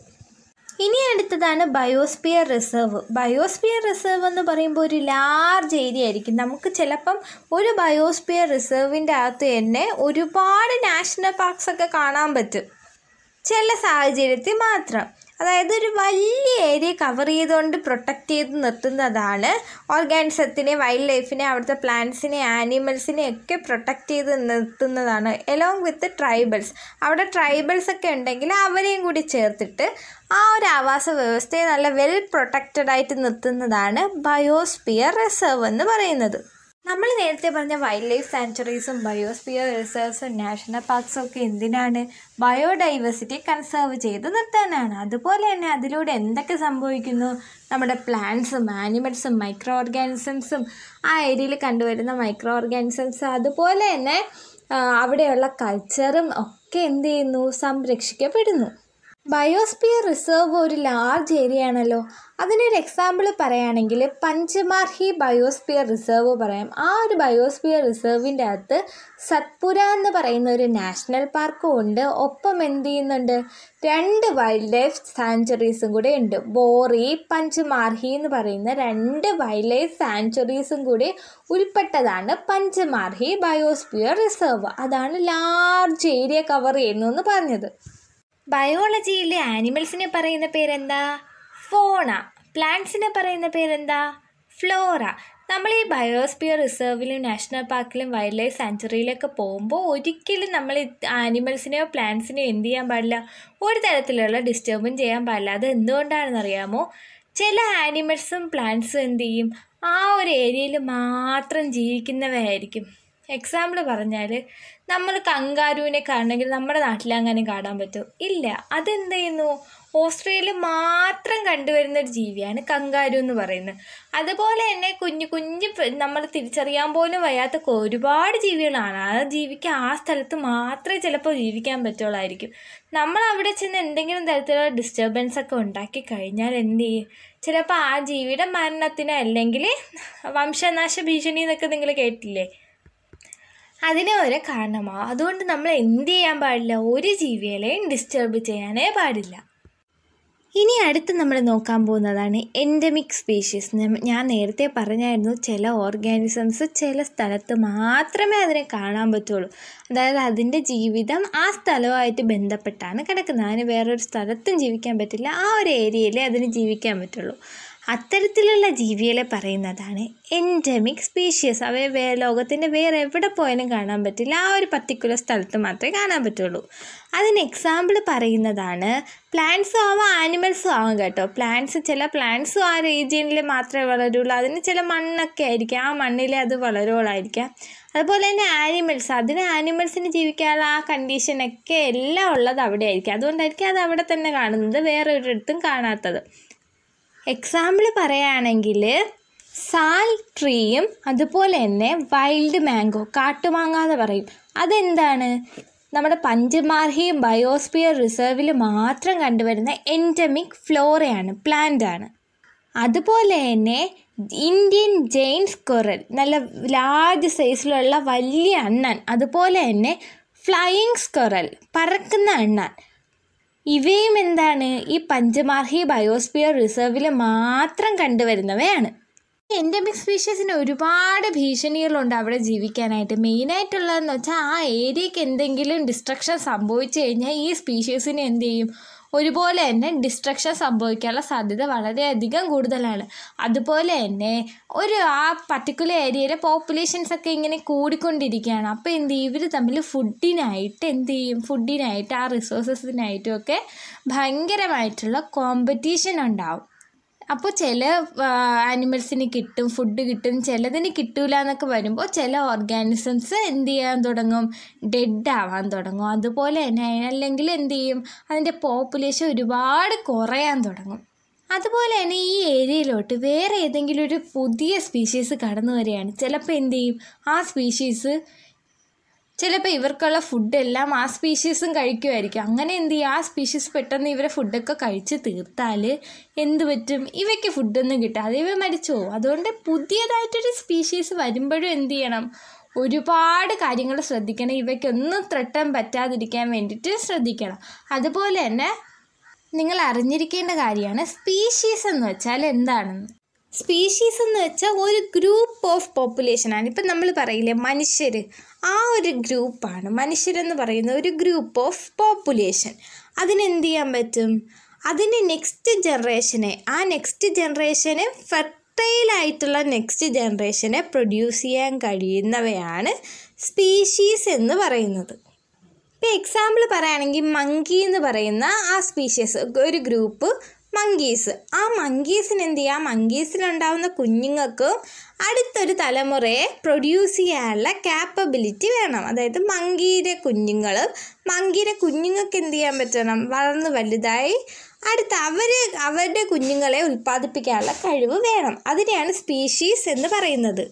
ഇനി അടുത്തതാണ് ബയോസ്ഫിയർ റിസർവ്. ബയോസ്ഫിയർ റിസർവ് എന്ന് പറയുമ്പോൾ ഒരു ലാർജ് ഏരിയ ആയിരിക്കും. നമുക്ക് ചിലപ്പം ഒരു ബയോസ്ഫിയർ റിസർവിൻ്റെ അകത്ത് തന്നെ ഒരുപാട് നാഷണൽ പാർക്സൊക്കെ കാണാൻ പറ്റും, ചില സാഹചര്യത്തിൽ മാത്രം. അതായത് ഒരു വലിയ ഏരിയ കവർ ചെയ്തുകൊണ്ട് പ്രൊട്ടക്റ്റ് ചെയ്ത് നിർത്തുന്നതാണ് ഓർഗാനിസത്തിനെ, വൈൽഡ് ലൈഫിനെ, അവിടുത്തെ പ്ലാന്റ്സിനെ, ആനിമൽസിനെ ഒക്കെ പ്രൊട്ടക്റ്റ് ചെയ്ത് നിർത്തുന്നതാണ്. എലോങ് വിത്ത് ട്രൈബൽസ്, അവിടെ ട്രൈബൽസൊക്കെ ഉണ്ടെങ്കിൽ അവരെയും കൂടി ചേർത്തിട്ട് ആ ഒരു ആവാസ വ്യവസ്ഥയെ നല്ല വെൽ പ്രൊട്ടക്റ്റഡായിട്ട് നിർത്തുന്നതാണ് ബയോസ്ഫിയർ റിസർവ് എന്ന് പറയുന്നത്. നമ്മൾ നേരത്തെ പറഞ്ഞ വൈൽഡ് ലൈഫ് സാങ്ച്വറീസും ബയോസ്ഫിയർ റിസർവ്സും നാഷണൽ പാർക്സും ഒക്കെ എന്തിനാണ്? ബയോഡൈവേഴ്സിറ്റി കൺസേർവ് ചെയ്ത് നിർത്താനാണ്. അതുപോലെ തന്നെ അതിലൂടെ എന്തൊക്കെ സംഭവിക്കുന്നു, നമ്മുടെ പ്ലാന്റ്സും ആനിമൽസും മൈക്രോ ഓർഗാനിസംസും, ആ ഏരിയയിൽ കണ്ടുവരുന്ന മൈക്രോ ഓർഗാനിസംസ്, അതുപോലെ തന്നെ അവിടെയുള്ള കൾച്ചറും ഒക്കെ എന്ത് ചെയ്യുന്നു, സംരക്ഷിക്കപ്പെടുന്നു. ബയോസ്ഫിയർ റിസർവ് ഒരു ലാർജ് ഏരിയ ആണല്ലോ. അതിനൊരു എക്സാമ്പിൾ പറയുകയാണെങ്കിൽ പഞ്ചമാർഹി ബയോസ്ഫിയർ റിസർവ് പറയാം. ആ ഒരു ബയോസ്ഫിയർ റിസർവിൻ്റെ അകത്ത് സത്പുര എന്ന് പറയുന്ന ഒരു നാഷണൽ പാർക്കും ഉണ്ട്. ഒപ്പം എന്ത് ചെയ്യുന്നുണ്ട്, രണ്ട് വൈൽഡ് ലൈഫ് സാങ്ച്വറീസും കൂടെ ഉണ്ട്. ബോറി, പഞ്ചമാർഹി എന്ന് പറയുന്ന രണ്ട് വൈൽഡ് ലൈഫ് സാങ്ച്വറീസും കൂടി ഉൾപ്പെട്ടതാണ് പഞ്ചമാർഹി ബയോസ്ഫിയർ റിസർവ്. അതാണ് ലാർജ് ഏരിയ കവർ ചെയ്യുന്നതെന്ന് പറഞ്ഞത്. ബയോളജിയിലെ ആനിമൽസിനെ പറയുന്ന പേരെന്താ? ഫോണ. പ്ലാന്റ്സിനെ പറയുന്ന പേരെന്താ? ഫ്ലോറ. നമ്മൾ ഈ ബയോസ്ഫിയർ റിസർവിലും നാഷണൽ പാർക്കിലും വൈൽഡ് ലൈഫ് സാങ്ച്വറിയിലൊക്കെ പോകുമ്പോൾ ഒരിക്കലും നമ്മൾ ആനിമൽസിനെയോ പ്ലാന്റ്സിനെയോ എന്ത് ചെയ്യാൻ പാടില്ല, ഒരു തരത്തിലുള്ള ഡിസ്റ്റർബും ചെയ്യാൻ പാടില്ല. അത് എന്തുകൊണ്ടാണെന്നറിയാമോ? ചില ആനിമൽസും പ്ലാന്റ്സും എന്ത് ചെയ്യും, ആ ഒരു ഏരിയയിൽ മാത്രം ജീവിക്കുന്നവയായിരിക്കും. എക്സാമ്പിൾ പറഞ്ഞാൽ നമ്മൾ കങ്കാരുവിനെ കാണണമെങ്കിൽ നമ്മുടെ നാട്ടിലങ്ങനെ കാണാൻ പറ്റുമോ? ഇല്ല. അതെന്ത് ചെയ്യുന്നു, ഓസ്ട്രേലിയ മാത്രം കണ്ടുവരുന്നൊരു ജീവിയാണ് കങ്കാരു എന്ന് പറയുന്നത്. അതുപോലെ തന്നെ കുഞ്ഞു കുഞ്ഞു നമ്മൾ തിരിച്ചറിയാൻ പോലും വയ്യാത്ത ഒരുപാട് ജീവികളാണ്. ആ ജീവിക്ക് ആ സ്ഥലത്ത് മാത്രമേ ചിലപ്പോൾ ജീവിക്കാൻ പറ്റുള്ളായിരിക്കും. നമ്മൾ അവിടെ ചെന്ന് എന്തെങ്കിലും തരത്തിലുള്ള ഡിസ്റ്റർബൻസൊക്കെ ഉണ്ടാക്കി കഴിഞ്ഞാൽ എന്ത് ചെയ്യും, ചിലപ്പോൾ ആ ജീവിയുടെ മരണത്തിന് അല്ലെങ്കിൽ വംശനാശ ഭീഷണി എന്നൊക്കെ നിങ്ങൾ കേട്ടില്ലേ? അതിനെ ഒരു കാരണമാണ്. അതുകൊണ്ട് നമ്മൾ എന്ത് ചെയ്യാൻ പാടില്ല, ഒരു ജീവികളെയും ഡിസ്റ്റർബ് ചെയ്യാനേ പാടില്ല. ഇനി അടുത്ത് നമ്മൾ നോക്കാൻ പോകുന്നതാണ് എൻഡമിക് സ്പീഷീസ്. ഞാൻ നേരത്തെ പറഞ്ഞായിരുന്നു, ചില ഓർഗാനിസംസ് ചില സ്ഥലത്ത് മാത്രമേ അതിനെ കാണാൻ പറ്റുള്ളൂ. അതായത് അതിൻ്റെ ജീവിതം ആ സ്ഥലവുമായിട്ട് ബന്ധപ്പെട്ടാണ് കിടക്കുന്നത്. അതിന് വേറൊരു സ്ഥലത്തും ജീവിക്കാൻ പറ്റില്ല, ആ ഒരു ഏരിയയിലേ അതിന് ജീവിക്കാൻ പറ്റുള്ളൂ. അത്തരത്തിലുള്ള ജീവികളെ പറയുന്നതാണ് എൻഡമിക് സ്പീഷീസ്. അവയെ ലോകത്തിൻ്റെ വേറെ എവിടെ പോയാലും കാണാൻ പറ്റില്ല, ആ ഒരു പർട്ടിക്കുലർ സ്ഥലത്ത് മാത്രമേ കാണാൻ പറ്റുള്ളൂ. അതിന് എക്സാമ്പിൾ പറയുന്നതാണ് പ്ലാന്റ്സും ആവാം ആനിമൽസും ആവാം കേട്ടോ. ചില പ്ലാന്റ്സും ആ റീജിയനിൽ മാത്രമേ വളരുള്ളൂ, അതിന് ചില മണ്ണൊക്കെ ആയിരിക്കാം, ആ മണ്ണിലെ അത് വളരുകളായിരിക്കാം. അതുപോലെ തന്നെ ആനിമൽസ്, ആനിമൽസിന് ജീവിക്കാനുള്ള ആ കണ്ടീഷനൊക്കെ എല്ലാം ഉള്ളത് അവിടെ ആയിരിക്കും. അതുകൊണ്ടായിരിക്കും അത് അവിടെ തന്നെ കാണുന്നത്, വേറെ ഒരിടത്തും കാണാത്തത്. എക്സാമ്പിൾ പറയുകയാണെങ്കിൽ സാൽ ട്രീയും അതുപോലെ തന്നെ വൈൽഡ് മാംഗോ, കാട്ടുമാങ്ങ എന്ന് പറയും. അതെന്താണ്? നമ്മുടെ പഞ്ചമാർഹി ബയോസ്ഫിയർ റിസർവിൽ മാത്രം കണ്ടുവരുന്ന എൻഡമിക് ഫ്ലോറയാണ്, പ്ലാന്റാണ്. അതുപോലെ തന്നെ ഇന്ത്യൻ ജെയിൻ സ്ക്വറൽ, നല്ല ലാർജ് സൈസിലുള്ള വലിയ അണ്ണൻ. അതുപോലെ തന്നെ ഫ്ലൈയിങ് സ്ക്വറൽ, പറക്കുന്ന അണ്ണൻ. ഇവയും എന്താണ്? ഈ പഞ്ചമാർഹി ബയോസ്ഫിയർ റിസർവിൽ മാത്രം കണ്ടുവരുന്നവയാണ്. എൻഡമിക് സ്പീഷീസിന് ഒരുപാട് ഭീഷണികളുണ്ട് അവിടെ ജീവിക്കാനായിട്ട്. മെയിനായിട്ടുള്ളതെന്ന് വെച്ചാൽ ആ ഏരിയയ്ക്ക് എന്തെങ്കിലും ഡിസ്ട്രക്ഷൻ സംഭവിച്ചു കഴിഞ്ഞാൽ ഈ സ്പീഷീസിന് എന്ത് ചെയ്യും, ഒരുപോലെ തന്നെ ഡിസ്ട്രക്ഷൻ സംഭവിക്കാനുള്ള സാധ്യത വളരെയധികം കൂടുതലാണ്. അതുപോലെ തന്നെ ആ പർട്ടിക്കുലർ ഏരിയയിലെ പോപ്പുലേഷൻസൊക്കെ ഇങ്ങനെ കൂടിക്കൊണ്ടിരിക്കുകയാണ്. അപ്പോൾ എന്ത് ചെയ്യും, ഇവർ തമ്മിൽ ഫുഡിനായിട്ട് ആ റിസോഴ്സസിനായിട്ടും ഒക്കെ ഭയങ്കരമായിട്ടുള്ള കോമ്പറ്റീഷൻ ഉണ്ടാവും. അപ്പോൾ ചില ആനിമൽസിന് ഫുഡ് കിട്ടും, ചിലതിന് കിട്ടില്ല എന്നൊക്കെ വരുമ്പോൾ ചില ഓർഗാനിസംസ് എന്ത് ചെയ്യാൻ തുടങ്ങും, ഡെഡ് ആവാൻ തുടങ്ങും. അതുപോലെ തന്നെ അല്ലെങ്കിൽ എന്ത് ചെയ്യും, അതിൻ്റെ പോപ്പുലേഷൻ ഒരുപാട് കുറയാൻ തുടങ്ങും. അതുപോലെ തന്നെ ഈ ഏരിയയിലോട്ട് വേറെ ഏതെങ്കിലും ഒരു പുതിയ സ്പീഷീസ് കടന്നു വരികയാണ്. ചിലപ്പോൾ എന്ത് ചെയ്യും, ആ സ്പീഷീസ് ചിലപ്പോൾ ഇവർക്കുള്ള ഫുഡെല്ലാം ആ സ്പീഷീസും കഴിക്കുമായിരിക്കും. അങ്ങനെ എന്ത് ചെയ്യും, ആ സ്പീഷീസ് പെട്ടെന്ന് ഇവരെ ഫുഡൊക്കെ കഴിച്ച് തീർത്താൽ എന്ത് പറ്റും, ഇവയ്ക്ക് ഫുഡൊന്നും കിട്ടാതെ ഇവ മരിച്ചു പോകും. അതുകൊണ്ട് പുതിയതായിട്ടൊരു സ്പീഷീസ് വരുമ്പോഴും എന്ത് ചെയ്യണം, ഒരുപാട് കാര്യങ്ങൾ ശ്രദ്ധിക്കണം, ഇവയ്ക്കൊന്നും ത്രെട്ടൻ പറ്റാതിരിക്കാൻ വേണ്ടിയിട്ട് ശ്രദ്ധിക്കണം. അതുപോലെ തന്നെ നിങ്ങൾ അറിഞ്ഞിരിക്കേണ്ട കാര്യമാണ് സ്പീഷീസ് എന്ന് വെച്ചാൽ എന്താണെന്ന്. സ്പീഷീസ് എന്ന് വെച്ചാൽ ഒരു ഗ്രൂപ്പ് ഓഫ് പോപ്പുലേഷനാണ്. ഇപ്പം നമ്മൾ പറയില്ലേ മനുഷ്യർ, ആ ഒരു ഗ്രൂപ്പാണ് മനുഷ്യരെന്ന് പറയുന്ന ഒരു ഗ്രൂപ്പ് ഓഫ് പോപ്പുലേഷൻ. അതിനെന്ത് ചെയ്യാൻ പറ്റും, അതിൻ്റെ നെക്സ്റ്റ് ജനറേഷനെ ഫെർട്ടൈലായിട്ടുള്ള നെക്സ്റ്റ് ജനറേഷനെ പ്രൊഡ്യൂസ് ചെയ്യാൻ കഴിയുന്നവയാണ് സ്പീഷീസ് എന്ന് പറയുന്നത്. ഇപ്പം എക്സാമ്പിൾ പറയുകയാണെങ്കിൽ മങ്കി എന്ന് പറയുന്ന ആ സ്പീഷീസ്, ഒരു ഗ്രൂപ്പ് മങ്കീസ്. ആ മങ്കീസിന് എന്ത് ചെയ്യുക, ആ മങ്കീസിലുണ്ടാവുന്ന കുഞ്ഞുങ്ങൾക്കും അടുത്തൊരു തലമുറയെ പ്രൊഡ്യൂസ് ചെയ്യാനുള്ള ക്യാപ്പബിലിറ്റി വേണം. അതായത് മങ്കീയുടെ കുഞ്ഞുങ്ങൾക്ക് എന്ത് ചെയ്യാൻ പറ്റണം, വളർന്ന് വലുതായി അടുത്ത അവരുടെ കുഞ്ഞുങ്ങളെ ഉൽപ്പാദിപ്പിക്കാനുള്ള കഴിവ് വേണം. അതിനെയാണ് സ്പീഷീസ് എന്ന് പറയുന്നത്.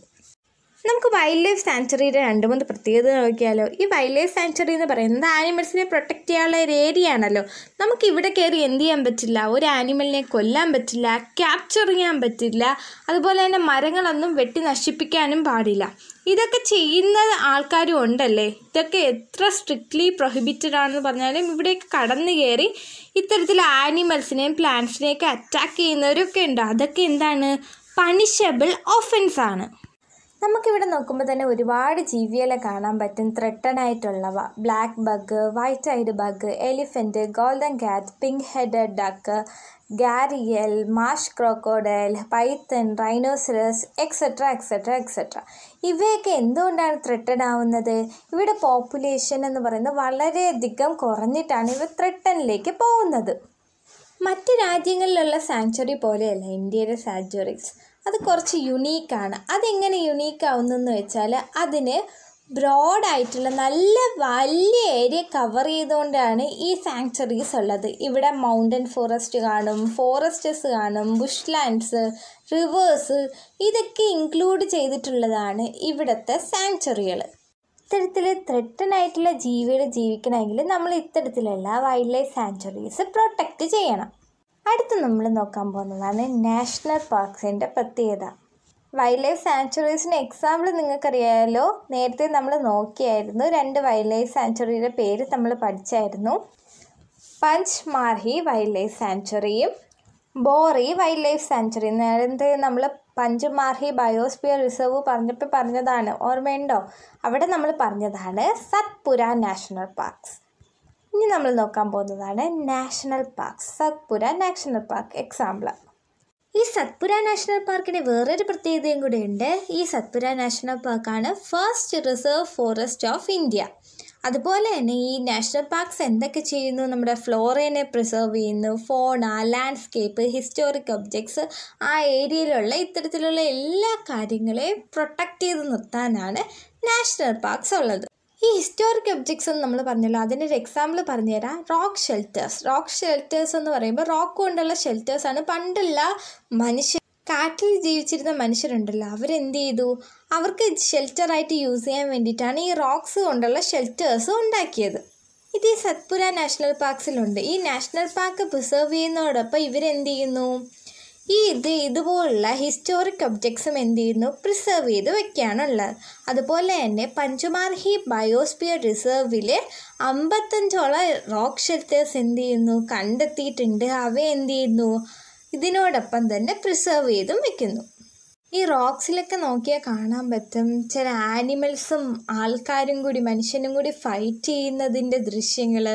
നമുക്ക് വൈൽഡ് ലൈഫ് സാങ്ച്വറിയുടെ 2-3 പ്രത്യേകത നോക്കിയാലോ. ഈ വൈൽഡ് ലൈഫ് സാങ്ച്വറി എന്ന് പറയുന്നത് ആനിമൽസിനെ പ്രൊട്ടക്റ്റ് ചെയ്യാനുള്ള ഒരു ഏരിയ ആണല്ലോ. നമുക്ക് ഇവിടെ കയറി എന്ത് ചെയ്യാൻ പറ്റില്ല, ഒരു ആനിമലിനെ കൊല്ലാൻ പറ്റില്ല, ക്യാപ്ചർ ചെയ്യാൻ പറ്റില്ല. അതുപോലെ തന്നെ മരങ്ങളൊന്നും വെട്ടി നശിപ്പിക്കാനും പാടില്ല. ഇതൊക്കെ ചെയ്യുന്ന ആൾക്കാരും ഉണ്ടല്ലേ. ഇതൊക്കെ എത്ര സ്ട്രിക്ട്ലി പ്രൊഹിബിറ്റഡ് ആണെന്ന് പറഞ്ഞാലും ഇവിടെയൊക്കെ കടന്നു കയറി ഇത്തരത്തിൽ ആനിമൽസിനെയും പ്ലാന്റ്സിനെയൊക്കെ അറ്റാക്ക് ചെയ്യുന്നവരൊക്കെ ഉണ്ട്. അതൊക്കെ എന്താണ്, പണിഷബിൾ ഒഫൻസാണ്. നമുക്കിവിടെ നോക്കുമ്പോൾ തന്നെ ഒരുപാട് ജീവികളെ കാണാൻ പറ്റും ത്രെട്ടൺ ആയിട്ടുള്ളവ. Black bug, white eyed bug, elephant, golden cat, pink headed duck, gharial, marsh crocodile, python, rhinoceros, etcetera. ഇവയൊക്കെ എന്തുകൊണ്ടാണ് ത്രെട്ടൺ ആവുന്നത്? ഇവിടെ പോപ്പുലേഷൻ എന്ന് പറയുന്നത് വളരെയധികം കുറഞ്ഞിട്ടാണ് ഇവ ത്രെട്ടണിലേക്ക് പോകുന്നത്. മറ്റ് രാജ്യങ്ങളിലുള്ള സാങ്ച്വറി പോലെയല്ല ഇന്ത്യയിലെ സാങ്ച്വറീസ്. അത് കുറച്ച് യുണീക്കാണ്. അതെങ്ങനെ യുണീക്കാവുന്നതെന്ന് വെച്ചാൽ അതിന് ബ്രോഡായിട്ടുള്ള നല്ല വലിയ ഏരിയ കവർ ചെയ്തുകൊണ്ടാണ് ഈ സാങ്ച്വറീസ് ഉള്ളത്. ഇവിടെ മൗണ്ടൻ ഫോറസ്റ്റ് കാണും, ഫോറസ്റ്റസ് കാണും, ബുഷ് ലാൻഡ്സ്, റിവേഴ്സ്, ഇതൊക്കെ ഇൻക്ലൂഡ് ചെയ്തിട്ടുള്ളതാണ് ഇവിടുത്തെ സാങ്ച്വറികൾ. ഇത്തരത്തിൽ ത്രെട്ടനായിട്ടുള്ള ജീവികൾ ജീവിക്കണമെങ്കിൽ നമ്മൾ ഇത്തരത്തിലുള്ള വൈൽഡ് ലൈഫ് സാങ്ച്വറീസ് പ്രൊട്ടക്റ്റ് ചെയ്യണം. അടുത്ത് നമ്മൾ നോക്കാൻ പോകുന്നതാണ് നാഷണൽ പാർക്സിൻ്റെ പ്രത്യേകത. വൈൽഡ്ലൈഫ് സാങ്ച്വറീസിന് എക്സാമ്പിൾ നിങ്ങൾക്കറിയാമല്ലോ, നേരത്തെ നമ്മൾ നോക്കിയായിരുന്നു, രണ്ട് വൈൽഡ്ലൈഫ് സാങ്ച്വറിയുടെ പേര് നമ്മൾ പഠിച്ചായിരുന്നു. പഞ്ച്മാർഹി വൈൽഡ്ലൈഫ് സാങ്ച്വറിയും ബോറി വൈൽഡ്ലൈഫ് സാങ്ച്വറി. നേരത്തെ നമ്മൾ പഞ്ച്മാർഹി ബയോസ്ഫിയർ റിസർവ് പറഞ്ഞപ്പോൾ പറഞ്ഞതാണ്, ഓർമ്മയുണ്ടോ? അവിടെ നമ്മൾ പറഞ്ഞതാണ് സത്പുര നാഷണൽ പാർക്ക്സ്. ഇനി നമ്മൾ നോക്കാൻ പോകുന്നതാണ് national parks. സത്പുര national park example. ഈ സത്പുര നാഷണൽ പാർക്കിന് വേറൊരു പ്രത്യേകതയും കൂടെയുണ്ട്. ഈ സത്പുര നാഷണൽ പാർക്കാണ് first reserve forest of India. അതുപോലെ തന്നെ ഈ നാഷണൽ പാർക്ക്സ് എന്തൊക്കെ ചെയ്യുന്നു? നമ്മുടെ ഫ്ലോറേനെ പ്രിസർവ് ചെയ്യുന്നു, ഫോണ, ലാൻഡ്സ്കേപ്പ്, ഹിസ്റ്റോറിക് ഒബ്ജക്ട്സ്, ആ ഏരിയയിലുള്ള ഇത്തരത്തിലുള്ള എല്ലാ കാര്യങ്ങളെയും പ്രൊട്ടക്റ്റ് ചെയ്ത് നിർത്താനാണ് നാഷണൽ പാർക്ക്സ് ഉള്ളത്. ഈ ഹിസ്റ്റോറിക് ഒബ്ജക്ട്സ് എന്ന് നമ്മൾ പറഞ്ഞല്ലോ, അതിനൊരു എക്സാമ്പിൾ പറഞ്ഞുതരാം. Rock shelters. റോക്ക് ഷെൽട്ടേഴ്സ് എന്ന് പറയുമ്പോൾ റോക്ക് കൊണ്ടുള്ള ഷെൽട്ടേഴ്സാണ്. പണ്ടുള്ള മനുഷ്യർ, കാട്ടിൽ ജീവിച്ചിരുന്ന മനുഷ്യരുണ്ടല്ലോ, അവരെന്ത് ചെയ്തു? അവർക്ക് ഷെൽറ്ററായിട്ട് യൂസ് ചെയ്യാൻ വേണ്ടിയിട്ടാണ് ഈ റോക്ക്സ് കൊണ്ടുള്ള ഷെൽട്ടേഴ്സ് ഉണ്ടാക്കിയത്. ഇത് ഈ സത്പുര നാഷണൽ പാർക്സിലുണ്ട്. ഈ നാഷണൽ പാർക്ക് പ്രിസർവ് ചെയ്യുന്നതോടൊപ്പം ഇവരെന്ത് ചെയ്യുന്നു? ഈ ഇതുപോലുള്ള ഹിസ്റ്റോറിക് ഒബ്ജക്ട്സും എന്ത് ചെയ്യുന്നു? പ്രിസർവ് ചെയ്ത് വയ്ക്കുകയാണുള്ളത്. അതുപോലെ തന്നെ പഞ്ച്മാർഹി ബയോസ്ഫിയർ റിസർവിൽ 55ഓളം റോക്ക് ഷെൽട്ടേഴ്സ് എന്ത് ചെയ്യുന്നു? കണ്ടെത്തിയിട്ടുണ്ട്. അവ എന്ത് ചെയ്യുന്നു? ഇതിനോടൊപ്പം തന്നെ പ്രിസർവ് ചെയ്തും വയ്ക്കുന്നു. ഈ റോക്സിലൊക്കെ നോക്കിയാൽ കാണാൻ പറ്റും ചില ആനിമൽസും ആൾക്കാരും കൂടി, മനുഷ്യനും കൂടി ഫൈറ്റ് ചെയ്യുന്നതിൻ്റെ ദൃശ്യങ്ങൾ,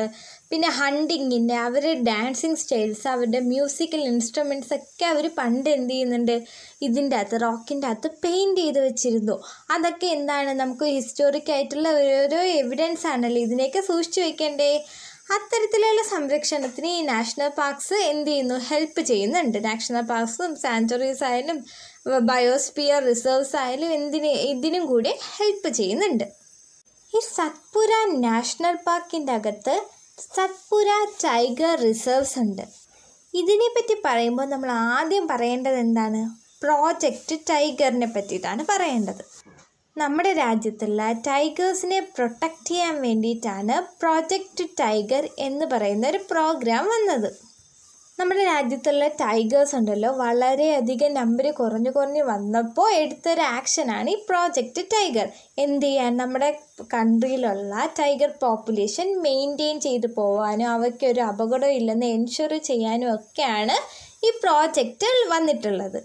പിന്നെ ഹണ്ടിങ്ങിൻ്റെ, അവരുടെ ഡാൻസിങ് സ്റ്റൈൽസ്, അവരുടെ മ്യൂസിക്കൽ ഇൻസ്ട്രുമെൻറ്റ്സ് ഒക്കെ അവർ പണ്ട് എന്ത് ചെയ്യുന്നുണ്ട്? ഇതിൻ്റെ അകത്ത്, റോക്കിൻ്റെ അകത്ത് പെയിൻറ്റ് ചെയ്ത് വെച്ചിരുന്നു. അതൊക്കെ എന്താണ്? നമുക്ക് ഹിസ്റ്റോറിക്കായിട്ടുള്ള ഓരോ എവിഡൻസ് ആണല്ലോ, ഇതിനെയൊക്കെ സൂക്ഷിച്ചു വയ്ക്കേണ്ടേ. അത്തരത്തിലുള്ള സംരക്ഷണത്തിന് ഈ നാഷണൽ പാർക്ക്സ് എന്ത് ചെയ്യുന്നു? ഹെൽപ്പ് ചെയ്യുന്നുണ്ട്. നാഷണൽ പാർക്ക്സും സാങ്ച്വറീസ് ആയാലും ബയോസ്ഫിയർ റിസർവ്സ് ആയാലും ഇതിനും കൂടി ഹെൽപ്പ് ചെയ്യുന്നുണ്ട്. ഈ സത്പുര നാഷണൽ പാർക്കിൻ്റെ അകത്ത് സത്പുര ടൈഗർ റിസർവ്സ് ഉണ്ട്. ഇതിനെപ്പറ്റി പറയുമ്പോൾ നമ്മൾ ആദ്യം പറയേണ്ടത് എന്താണ്? പ്രോജക്റ്റ് ടൈഗറിനെ പറ്റിയിട്ടാണ് പറയേണ്ടത്. നമ്മുടെ രാജ്യത്തുള്ള ടൈഗേഴ്സിനെ പ്രൊട്ടക്റ്റ് ചെയ്യാൻ വേണ്ടിയിട്ടാണ് പ്രോജക്റ്റ് ടൈഗർ എന്ന് പറയുന്ന ഒരു പ്രോഗ്രാം വന്നത്. നമ്മുടെ രാജ്യത്തുള്ള ടൈഗേഴ്സ് ഉണ്ടല്ലോ, വളരെയധികം നമ്പർ കുറഞ്ഞു കുറഞ്ഞ് വന്നപ്പോൾ എടുത്തൊരു ആക്ഷനാണ് ഈ പ്രോജക്റ്റ് ടൈഗർ. എന്ത് ചെയ്യാൻ? നമ്മുടെ കൺട്രിയിലുള്ള ടൈഗർ പോപ്പുലേഷൻ മെയിൻറ്റെയിൻ ചെയ്ത് പോകാനും അവയ്ക്കൊരു അപകടം ഇല്ലെന്ന് എൻഷുർ ചെയ്യാനും ഒക്കെയാണ് ഈ പ്രോജക്റ്റ് വന്നിട്ടുള്ളത്.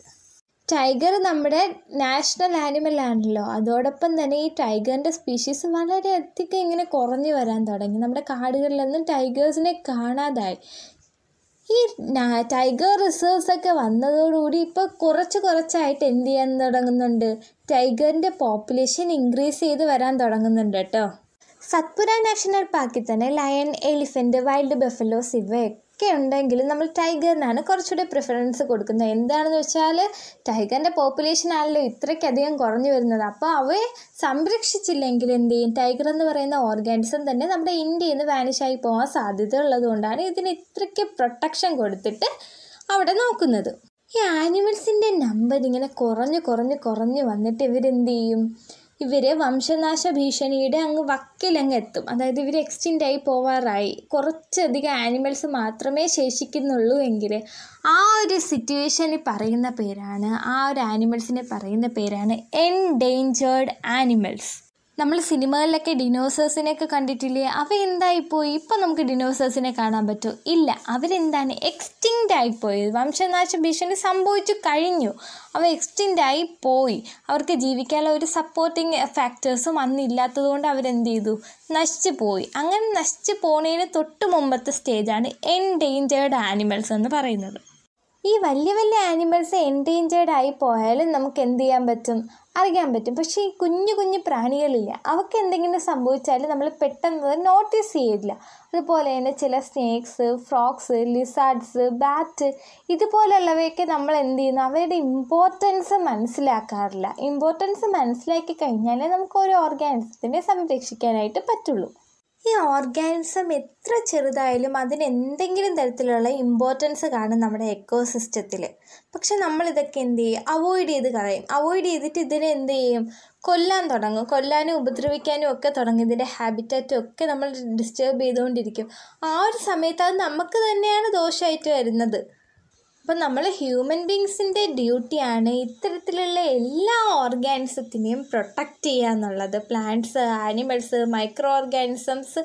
ടൈഗർ നമ്മുടെ നാഷണൽ ആനിമൽ ആണല്ലോ, അതോടൊപ്പം തന്നെ ഈ ടൈഗറിൻ്റെ സ്പീഷീസ് വളരെയധികം ഇങ്ങനെ കുറഞ്ഞു വരാൻ തുടങ്ങി. നമ്മുടെ കാടുകളിലൊന്നും ടൈഗേഴ്സിനെ കാണാതായി. ഈ ടൈഗർ റിസർവ്സൊക്കെ വന്നതോടുകൂടി ഇപ്പോൾ കുറച്ചായിട്ട് എന്ത് ചെയ്യാൻ തുടങ്ങുന്നുണ്ട്? ടൈഗറിൻ്റെ പോപ്പുലേഷൻ ഇൻക്രീസ് ചെയ്ത് വരാൻ തുടങ്ങുന്നുണ്ട് കേട്ടോ. സത്പുര നാഷണൽ പാർക്കിൽ തന്നെ ലയൺ, എലിഫൻറ്റ്, വൈൽഡ് ബഫലോസ് ഇവയൊക്കെ ഉണ്ടെങ്കിലും നമ്മൾ ടൈഗറിനാണ് കുറച്ചുകൂടി പ്രിഫറൻസ് കൊടുക്കുന്നത്. എന്താണെന്ന് വെച്ചാൽ ടൈഗറിൻ്റെ പോപ്പുലേഷൻ ആണല്ലോ ഇത്രയ്ക്കധികം കുറഞ്ഞു വരുന്നത്. അപ്പോൾ അവയെ സംരക്ഷിച്ചില്ലെങ്കിൽ എന്ത് ചെയ്യും? ടൈഗർ എന്ന് പറയുന്ന ഓർഗാനിസം തന്നെ നമ്മുടെ ഇന്ത്യയിൽ നിന്ന് വാനിഷായി പോകാൻ സാധ്യത ഉള്ളത് കൊണ്ടാണ് ഇതിന് ഇത്രയ്ക്ക് പ്രൊട്ടക്ഷൻ കൊടുത്തിട്ട് അവിടെ നോക്കുന്നത്. ഈ ആനിമൽസിൻ്റെ നമ്പർ ഇങ്ങനെ കുറഞ്ഞു വന്നിട്ട് ഇവരെന്ത് ചെയ്യും? ഇവരെ വംശനാശ ഭീഷണിയുടെ വക്കിലങ്ങ് എത്തും. അതായത് ഇവർ എക്സ്റ്റിൻ്റായി പോവാറായി, കുറച്ചധികം ആനിമൽസ് മാത്രമേ ശേഷിക്കുന്നുള്ളൂ എങ്കിൽ ആ ഒരു സിറ്റുവേഷന് പറയുന്ന പേരാണ്, ആ ഒരു ആനിമൽസിനെ പറയുന്ന പേരാണ് എൻഡേഞ്ചേർഡ് ആനിമൽസ്. നമ്മൾ സിനിമകളിലൊക്കെ ഡിനോസേഴ്സിനെയൊക്കെ കണ്ടിട്ടില്ലേ? അവ എന്തായിപ്പോയി? ഇപ്പം നമുക്ക് ഡിനോസേഴ്സിനെ കാണാൻ പറ്റുമോ? ഇല്ല. അവരെന്താണ്? എക്സ്റ്റിങ്ക്റ്റ് ആയിപ്പോയി. വംശനാശ ഭീഷണി സംഭവിച്ചു കഴിഞ്ഞു. അവ എക്സ്റ്റിങ്ക്റ്റ് ആയി പോയി. അവർക്ക് ജീവിക്കാനുള്ള ഒരു സപ്പോർട്ടിങ് ഫാക്ടേഴ്സും അന്നില്ലാത്തത് കൊണ്ട് അവരെന്ത് ചെയ്തു? നശിച്ചു പോയി. അങ്ങനെ നശിച്ചു പോണതിന് തൊട്ട് മുമ്പത്തെ സ്റ്റേജാണ് എൻഡേഞ്ചേർഡ് ആനിമൽസ് എന്ന് പറയുന്നത്. ഈ വലിയ വലിയ ആനിമൽസ് എൻഡേഞ്ചേർഡ് ആയി പോയാലും നമുക്ക് എന്ത് ചെയ്യാൻ പറ്റും? അറിയാൻ പറ്റും. പക്ഷേ ഈ കുഞ്ഞു പ്രാണികളില്ല, അവർക്ക് എന്തെങ്കിലും സംഭവിച്ചാൽ നമ്മൾ പെട്ടെന്ന് നോട്ടീസ് ചെയ്യില്ല. അതുപോലെ തന്നെ ചില സ്നേക്സ്, ഫ്രോക്സ്, ലിസാർഡ്സ്, ബാറ്റ് ഇതുപോലുള്ളവയൊക്കെ നമ്മൾ എന്ത് ചെയ്യുന്നു? അവയുടെ ഇമ്പോർട്ടൻസ് മനസ്സിലാക്കാറില്ല. ഇമ്പോർട്ടൻസ് മനസ്സിലാക്കി കഴിഞ്ഞാലേ നമുക്ക് ഒരു ഓർഗാനിസത്തിനെ സംരക്ഷിക്കാനായിട്ട് പറ്റുള്ളൂ. ഈ ഓർഗാനിസം എത്ര ചെറുതായാലും അതിന് എന്തെങ്കിലും തരത്തിലുള്ള ഇമ്പോർട്ടൻസ് കാണും നമ്മുടെ എക്കോസിസ്റ്റത്തിൽ. പക്ഷെ നമ്മളിതൊക്കെ എന്ത് ചെയ്യും? അവോയ്ഡ് ചെയ്ത് കളയും. അവോയ്ഡ് ചെയ്തിട്ട് ഇതിനെ എന്ത് ചെയ്യും? കൊല്ലാൻ തുടങ്ങും. കൊല്ലാനും ഉപദ്രവിക്കാനും ഒക്കെ തുടങ്ങും. ഇതിൻ്റെ ഹാബിറ്റാറ്റും ഒക്കെ നമ്മൾ ഡിസ്റ്റർബ് ചെയ്തുകൊണ്ടിരിക്കും. ആ ഒരു സമയത്ത് അത് നമുക്ക് തന്നെയാണ് ദോഷമായിട്ട് വരുന്നത്. അപ്പോൾ നമ്മൾ ഹ്യൂമൻ ബീങ്സിൻ്റെ ഡ്യൂട്ടിയാണ് ഇത്തരത്തിലുള്ള എല്ലാ ഓർഗാനിസത്തിനെയും പ്രൊട്ടക്റ്റ് ചെയ്യുക എന്നുള്ളത്. പ്ലാന്റ്സ്, ആനിമൽസ്, മൈക്രോ ഓർഗാനിസംസ്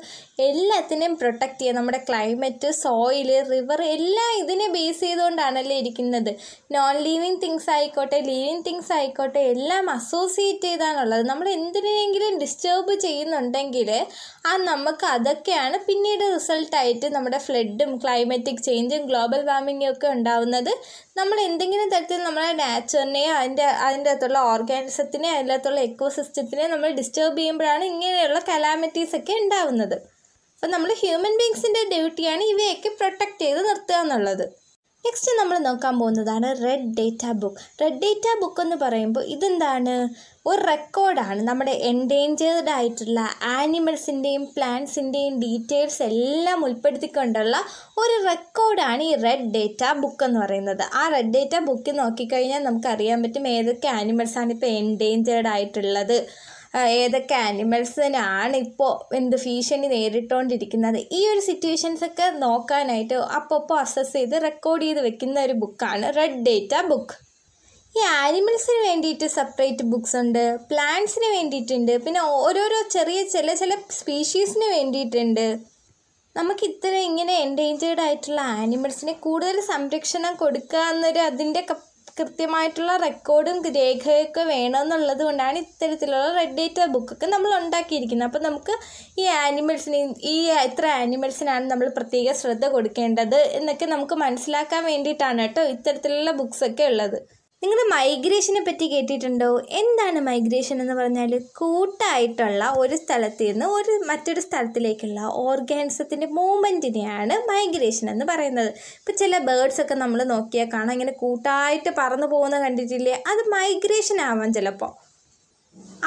എല്ലാത്തിനെയും പ്രൊട്ടക്റ്റ് ചെയ്യുക. നമ്മുടെ ക്ലൈമറ്റ്, സോയില്, റിവർ എല്ലാം ഇതിനെ ബേസ് ചെയ്തുകൊണ്ടാണല്ലേ ഇരിക്കുന്നത്. നോൺ ലീവിങ് തിങ്സ് ആയിക്കോട്ടെ, ലീവിങ് തിങ്സ് ആയിക്കോട്ടെ, എല്ലാം അസോസിയേറ്റ് ചെയ്താണുള്ളത്. നമ്മൾ എന്തിനെങ്കിലും ഡിസ്റ്റർബ് ചെയ്യുന്നുണ്ടെങ്കിൽ ആ നമുക്ക് അതൊക്കെയാണ് പിന്നീട് റിസൾട്ടായിട്ട് നമ്മുടെ ഫ്ലഡും ക്ലൈമറ്റിക് ചേഞ്ചും ഗ്ലോബൽ വാർമിങ്ങും ഒക്കെ ഉണ്ടാവുന്നത്. നമ്മൾ എന്തെങ്കിലും തരത്തിൽ നമ്മളെ നാച്ചറിനെയോ അതിൻ്റെ അകത്തുള്ള ഓർഗാനിസത്തിനെ, അതിൻ്റെ അകത്തുള്ള എക്കോസിസ്റ്റത്തിനെ നമ്മൾ ഡിസ്റ്റർബ് ചെയ്യുമ്പോഴാണ് ഇങ്ങനെയുള്ള കലാമിറ്റീസ് ഒക്കെ ഉണ്ടാവുന്നത്. അപ്പോൾ നമ്മൾ ഹ്യൂമൻ ബീങ്സിൻ്റെ ഡ്യൂട്ടിയാണ് ഇവയൊക്കെ പ്രൊട്ടക്റ്റ് ചെയ്ത് നിർത്തുക എന്നുള്ളത്. നെക്സ്റ്റ് നമ്മൾ നോക്കാൻ പോകുന്നതാണ് red data book. Red data book എന്ന് പറയുമ്പോൾ ഇതെന്താണ്? ഒരു റെക്കോർഡാണ്. നമ്മുടെ എൻഡേഞ്ചേർഡ് ആയിട്ടുള്ള ആനിമൽസിൻ്റെയും പ്ലാന്റ്സിൻ്റെയും ഡീറ്റെയിൽസ് എല്ലാം ഉൾപ്പെടുത്തിക്കൊണ്ടുള്ള ഒരു റെക്കോർഡാണ് ഈ റെഡ് ഡേറ്റ ബുക്ക് എന്ന് പറയുന്നത്. ആ റെഡ് ഡേറ്റ ബുക്ക് നോക്കിക്കഴിഞ്ഞാൽ നമുക്കറിയാൻ പറ്റും ഏതൊക്കെ ആനിമൽസാണ് ഇപ്പോൾ എൻഡേഞ്ചേർഡ് ആയിട്ടുള്ളത്, ഏതൊക്കെ ആനിമൽസിനാണ് ഇപ്പോൾ എന്ത് ഭീഷണി നേരിട്ടുകൊണ്ടിരിക്കുന്നത്. ഈ ഒരു സിറ്റുവേഷൻസൊക്കെ നോക്കാനായിട്ട് അപ്പോൾ അസസ് ചെയ്ത് റെക്കോർഡ് ചെയ്ത് വെക്കുന്ന ഒരു ബുക്കാണ് റെഡ് ഡേറ്റ ബുക്ക്. ഈ ആനിമൽസിന് വേണ്ടിയിട്ട് സെപ്പറേറ്റ് ബുക്സ് ഉണ്ട്, പ്ലാന്റ്സിന് വേണ്ടിയിട്ടുണ്ട്, പിന്നെ ഓരോരോ ചില സ്പീഷീസിന് വേണ്ടിയിട്ടുണ്ട്. നമുക്ക് ഇങ്ങനെ എൻഡേഞ്ചേർഡ് ആയിട്ടുള്ള ആനിമൽസിന് കൂടുതൽ സംരക്ഷണം കൊടുക്കുക എന്നൊരു അതിൻ്റെ കൃത്യമായിട്ടുള്ള റെക്കോർഡും രേഖയൊക്കെ വേണമെന്നുള്ളത് കൊണ്ടാണ് ഇത്തരത്തിലുള്ള റെഡ് ഡേറ്റ ബുക്കൊക്കെ നമ്മൾ ഉണ്ടാക്കിയിരിക്കുന്നത്. അപ്പോൾ നമുക്ക് ഈ ആനിമൽസിന് എത്ര ആനിമൽസിനാണ് നമ്മൾ പ്രത്യേക ശ്രദ്ധ കൊടുക്കേണ്ടത് എന്നൊക്കെ നമുക്ക് മനസ്സിലാക്കാൻ വേണ്ടിയിട്ടാണ് കേട്ടോ ഇത്തരത്തിലുള്ള ബുക്സൊക്കെ ഉള്ളത്. നിങ്ങൾ മൈഗ്രേഷനെ പറ്റി കേട്ടിട്ടുണ്ടോ? എന്താണ് മൈഗ്രേഷൻ എന്ന് പറഞ്ഞാൽ? കൂട്ടായിട്ടുള്ള ഒരു സ്ഥലത്ത് നിന്ന് മറ്റൊരു സ്ഥലത്തിലേക്കുള്ള ഓർഗാനിസത്തിൻ്റെ മൂവ്മെൻറ്റിനെയാണ് മൈഗ്രേഷൻ എന്ന് പറയുന്നത്. ഇപ്പോൾ ചില ബേർഡ്സൊക്കെ നമ്മൾ നോക്കിയാൽ കാണാം ഇങ്ങനെ കൂട്ടായിട്ട് പറന്നു പോകുന്ന കണ്ടിട്ടില്ലേ? അത് മൈഗ്രേഷൻ ആവാം. ചിലപ്പോൾ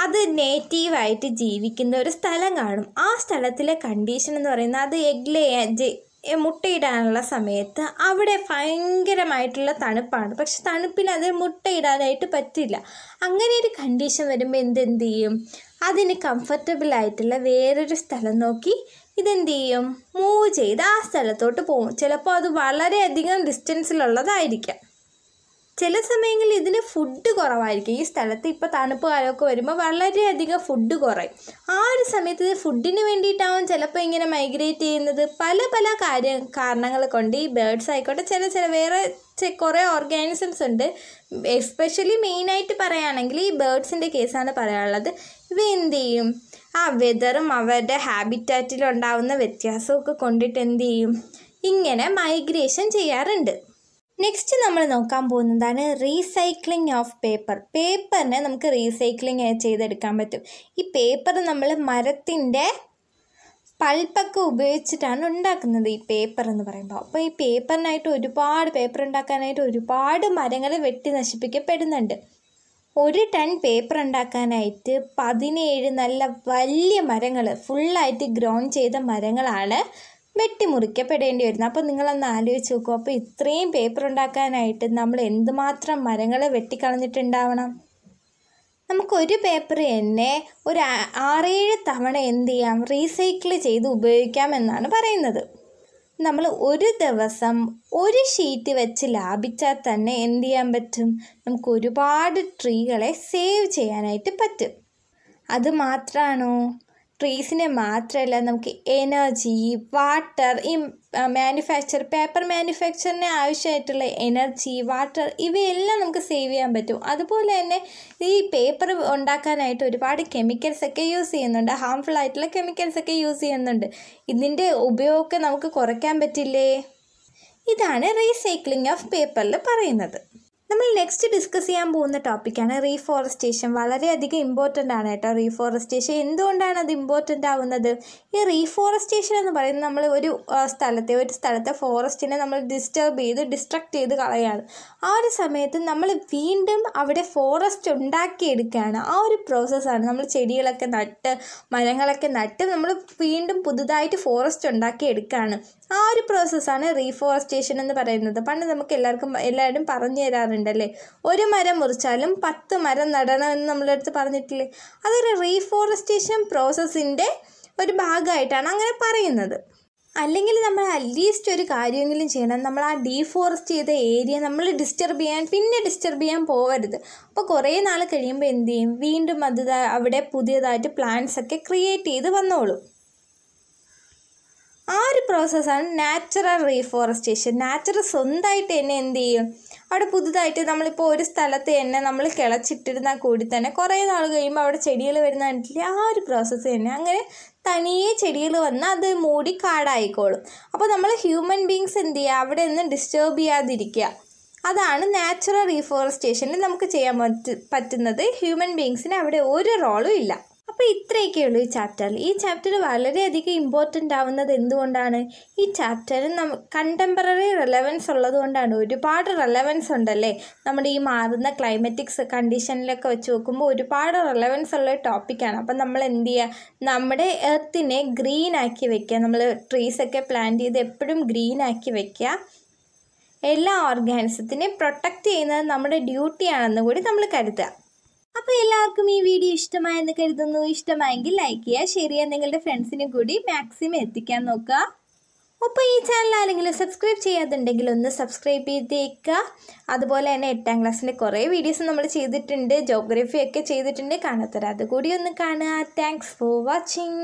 അത് നേറ്റീവായിട്ട് ജീവിക്കുന്ന ഒരു സ്ഥലം കാണും. ആ സ്ഥലത്തിലെ കണ്ടീഷൻ എന്ന് പറയുന്നത് അത് മുട്ടയിടാനുള്ള സമയത്ത് അവിടെ ഭയങ്കരമായിട്ടുള്ള തണുപ്പാണ്. പക്ഷെ തണുപ്പിന് അത് മുട്ടയിടാനായിട്ട് പറ്റില്ല. അങ്ങനെ ഒരു കണ്ടീഷൻ വരുമ്പോൾ എന്ത് ചെയ്യും? അതിന് കംഫർട്ടബിളായിട്ടുള്ള വേറൊരു സ്ഥലം നോക്കി ഇതെന്ത് ചെയ്യും? മൂവ് ചെയ്ത് ആ സ്ഥലത്തോട്ട് പോകും. ചിലപ്പോൾ അത് വളരെയധികം ഡിസ്റ്റൻസിലുള്ളതായിരിക്കാം. ചില സമയങ്ങളിൽ ഇതിന് ഫുഡ് കുറവായിരിക്കും. ഈ സ്ഥലത്ത് ഇപ്പോൾ തണുപ്പ് കാലമൊക്കെ വരുമ്പോൾ വളരെയധികം ഫുഡ് കുറയും. ആ ഒരു സമയത്ത് ഫുഡിന് വേണ്ടിയിട്ടാവും ചിലപ്പോൾ ഇങ്ങനെ മൈഗ്രേറ്റ് ചെയ്യുന്നത്. പല കാരണങ്ങൾ കൊണ്ട് ഈ ബേർഡ്സ് ആയിക്കോട്ടെ, ചില വേറെ കുറേ ഓർഗാനിസംസ് ഉണ്ട്. എസ്പെഷ്യലി മെയിനായിട്ട് പറയുകയാണെങ്കിൽ ഈ ബേർഡ്സിൻ്റെ കേസാണ് പറയാനുള്ളത്. ഇവ എന്ത് ചെയ്യും? ആ വെതറും അവരുടെ ഹാബിറ്റാറ്റിലുണ്ടാവുന്ന വ്യത്യാസമൊക്കെ കൊണ്ടിട്ട് എന്ത് ചെയ്യും? ഇങ്ങനെ മൈഗ്രേഷൻ ചെയ്യാറുണ്ട്. നെക്സ്റ്റ് നമ്മൾ നോക്കാൻ പോകുന്നതാണ് റീസൈക്ലിംഗ് ഓഫ് പേപ്പർ. പേപ്പറിനെ നമുക്ക് റീസൈക്ലിംഗ് ചെയ്തെടുക്കാൻ പറ്റും. ഈ പേപ്പർ നമ്മൾ മരത്തിൻ്റെ പൾപ്പൊക്കെ ഉപയോഗിച്ചിട്ടാണ് ഉണ്ടാക്കുന്നത് ഈ പേപ്പർ എന്ന് പറയുമ്പോൾ. അപ്പോൾ ഈ പേപ്പറിനായിട്ട് പേപ്പർ ഉണ്ടാക്കാനായിട്ട് ഒരുപാട് മരങ്ങൾ വെട്ടി നശിപ്പിക്കപ്പെടുന്നുണ്ട്. ഒരു ടൺ പേപ്പർ ഉണ്ടാക്കാനായിട്ട് 17 നല്ല വലിയ മരങ്ങൾ, ഫുള്ളായിട്ട് ഗ്രൗൺ ചെയ്ത മരങ്ങളാണ് വെട്ടിമുറിക്കപ്പെടേണ്ടി വരുന്നത്. അപ്പോൾ നിങ്ങളൊന്ന് ആലോചിച്ച് നോക്കൂ. അപ്പോൾ ഇത്രയും പേപ്പർ ഉണ്ടാക്കാനായിട്ട് നമ്മൾ എന്തുമാത്രം മരങ്ങളെ വെട്ടിക്കളഞ്ഞിട്ടുണ്ടാവണം. നമുക്കൊരു പേപ്പർ തന്നെ ഒരു 6-7 തവണ എന്ത് ചെയ്യാം? റീസൈക്കിള് ചെയ്ത് ഉപയോഗിക്കാമെന്നാണ് പറയുന്നത്. നമ്മൾ ഒരു ദിവസം ഒരു ഷീറ്റ് വെച്ച് ലാഭിച്ചാൽ തന്നെ എന്ത് ചെയ്യാൻ പറ്റും? നമുക്ക് ഒരുപാട് ട്രീകളെ സേവ് ചെയ്യാനായിട്ട് പറ്റും. അത് മാത്രമാണോ? ട്രീസിനെ മാത്രമല്ല, നമുക്ക് എനർജി, വാട്ടർ, ഈ പേപ്പർ മാനുഫാക്ചറിന് ആവശ്യമായിട്ടുള്ള എനർജി, വാട്ടർ ഇവയെല്ലാം നമുക്ക് സേവ് ചെയ്യാൻ പറ്റും. അതുപോലെ തന്നെ ഈ പേപ്പർ ഉണ്ടാക്കാനായിട്ട് ഒരുപാട് കെമിക്കൽസൊക്കെ യൂസ് ചെയ്യുന്നുണ്ട്. ഹാംഫുൾ ആയിട്ടുള്ള കെമിക്കൽസൊക്കെ യൂസ് ചെയ്യുന്നുണ്ട്. ഇതിൻ്റെ ഉപയോഗമൊക്കെ നമുക്ക് കുറയ്ക്കാൻ പറ്റില്ലേ? ഇതാണ് റീസൈക്ലിംഗ് ഓഫ് പേപ്പറിൽ പറയുന്നത്. നമ്മൾ നെക്സ്റ്റ് ഡിസ്കസ് ചെയ്യാൻ പോകുന്ന ടോപ്പിക്കാണ് റീഫോറസ്റ്റേഷൻ. വളരെയധികം ഇമ്പോർട്ടൻ്റ് ആണ് കേട്ടോ റീഫോറസ്റ്റേഷൻ. എന്തുകൊണ്ടാണ് അത് ഇമ്പോർട്ടൻ്റ് ആവുന്നത്? ഈ റീഫോറസ്റ്റേഷൻ എന്ന് പറയുന്നത് നമ്മൾ ഒരു സ്ഥലത്തെ ഫോറസ്റ്റിനെ നമ്മൾ ഡിസ്ട്രക്റ്റ് ചെയ്ത് കളയാണ്. ആ ഒരു സമയത്ത് നമ്മൾ വീണ്ടും അവിടെ ഫോറസ്റ്റ് ഉണ്ടാക്കിയെടുക്കുകയാണ്. ആ ഒരു പ്രോസസ്സാണ്. നമ്മൾ ചെടികളൊക്കെ നട്ട് മരങ്ങളൊക്കെ നട്ട് നമ്മൾ വീണ്ടും പുതുതായിട്ട് ഫോറസ്റ്റ് ഉണ്ടാക്കിയെടുക്കുകയാണ്. ആ ഒരു പ്രോസസ്സാണ് റീഫോറസ്റ്റേഷൻ എന്ന് പറയുന്നത്. പണ്ട് നമുക്ക് എല്ലാവരും പറഞ്ഞു തരാറുണ്ടല്ലേ, ഒരു മരം മുറിച്ചാലും 10 മരം നടണമെന്ന് നമ്മളടുത്ത് പറഞ്ഞിട്ടില്ലേ? അതൊരു റീഫോറസ്റ്റേഷൻ പ്രോസസ്സിൻ്റെ ഒരു ഭാഗമായിട്ടാണ് അങ്ങനെ പറയുന്നത്. അല്ലെങ്കിൽ നമ്മൾ അറ്റ്ലീസ്റ്റ് ഒരു കാര്യമെങ്കിലും ചെയ്യണം. നമ്മൾ ആ ഡീഫോറസ്റ്റ് ചെയ്ത ഏരിയ നമ്മൾ ഡിസ്റ്റർബ് ചെയ്യാൻ പോകരുത്. അപ്പോൾ കുറേ നാൾ കഴിയുമ്പോൾ എന്ത് ചെയ്യും, വീണ്ടും അത് അവിടെ പുതിയതായിട്ട് പ്ലാന്റ്സൊക്കെ ക്രിയേറ്റ് ചെയ്ത് വന്നോളൂ. ആ ഒരു പ്രോസസ്സാണ് നാച്ചുറൽ റീഫോറസ്റ്റേഷൻ. നാച്ചുറൽ സ്വന്തമായിട്ട് തന്നെ എന്ത് ചെയ്യും, അവിടെ പുതുതായിട്ട് നമ്മളിപ്പോൾ ഒരു സ്ഥലത്ത് തന്നെ നമ്മൾ കിളച്ചിട്ടിരുന്നാൽ കൂടി തന്നെ കുറേ നാൾ കഴിയുമ്പോൾ അവിടെ ചെടികൾ വരുന്ന കണ്ടിട്ടില്ല, ആ ഒരു പ്രോസസ്സ് തന്നെ. അങ്ങനെ തനിയെ ചെടികൾ വന്ന് അത് മൂടി കാടായിക്കോളും. അപ്പോൾ നമ്മൾ ഹ്യൂമൻ ബീങ്സ് എന്ത് ചെയ്യുക, അവിടെ ഒന്നും ഡിസ്റ്റേർബ് ചെയ്യാതിരിക്കുക. അതാണ് നാച്ചുറൽ റീഫോറസ്റ്റേഷനിൽ നമുക്ക് ചെയ്യാൻ പറ്റുന്നത്. ഹ്യൂമൻ ബീങ്സിന് അവിടെ ഒരു റോളും ഇല്ല. അപ്പോൾ ഇത്രയൊക്കെ ഉള്ളൂ ഈ ചാപ്റ്ററിൽ. ഈ ചാപ്റ്റർ വളരെയധികം ഇമ്പോർട്ടൻ്റ് ആവുന്നത് എന്തുകൊണ്ടാണ്, ഈ ചാപ്റ്ററിന് കണ്ടംപററി റെലവൻസ് ഉള്ളത് കൊണ്ടാണ്. ഒരുപാട് റെലവൻസ് ഉണ്ടല്ലേ, നമ്മുടെ ഈ മാറുന്ന ക്ലൈമറ്റിക്സ് കണ്ടീഷനിലൊക്കെ വെച്ച് നോക്കുമ്പോൾ ഒരുപാട് റെലവൻസ് ഉള്ള ടോപ്പിക്കാണ്. അപ്പം നമ്മൾ എന്ത് ചെയ്യുക, നമ്മുടെ എർത്തിനെ ഗ്രീനാക്കി വെക്കുക. നമ്മൾ ട്രീസൊക്കെ പ്ലാന്റ് ചെയ്ത് എപ്പോഴും ഗ്രീനാക്കി വെക്കുക. എല്ലാ ഓർഗാനിസത്തിനെ പ്രൊട്ടക്റ്റ് ചെയ്യുന്നത് നമ്മുടെ ഡ്യൂട്ടിയാണെന്ന് കൂടി നമ്മൾ കരുതുക. അപ്പോൾ എല്ലാവർക്കും ഈ വീഡിയോ ഇഷ്ടമായെന്ന് കരുതുന്നു. ഇഷ്ടമായെങ്കിൽ ലൈക്ക് ചെയ്യുക, ഷെയർ ചെയ്യുക, നിങ്ങളുടെ ഫ്രണ്ട്സിനും കൂടി മാക്സിമം എത്തിക്കാൻ നോക്കുക. അപ്പോൾ ഈ ചാനൽ ആരെങ്കിലും സബ്സ്ക്രൈബ് ചെയ്യാതുണ്ടെങ്കിൽ ഒന്ന് സബ്സ്ക്രൈബ് ചെയ്തേക്കുക. അതുപോലെ തന്നെ 8ാം ക്ലാസ്സിൻ്റെ കുറേ വീഡിയോസ് നമ്മൾ ചെയ്തിട്ടുണ്ട്, ജോഗ്രഫിയൊക്കെ ചെയ്തിട്ടുണ്ട്. കാണാത്തവർ അതുകൂടി ഒന്ന് കാണുക. Thanks for watching.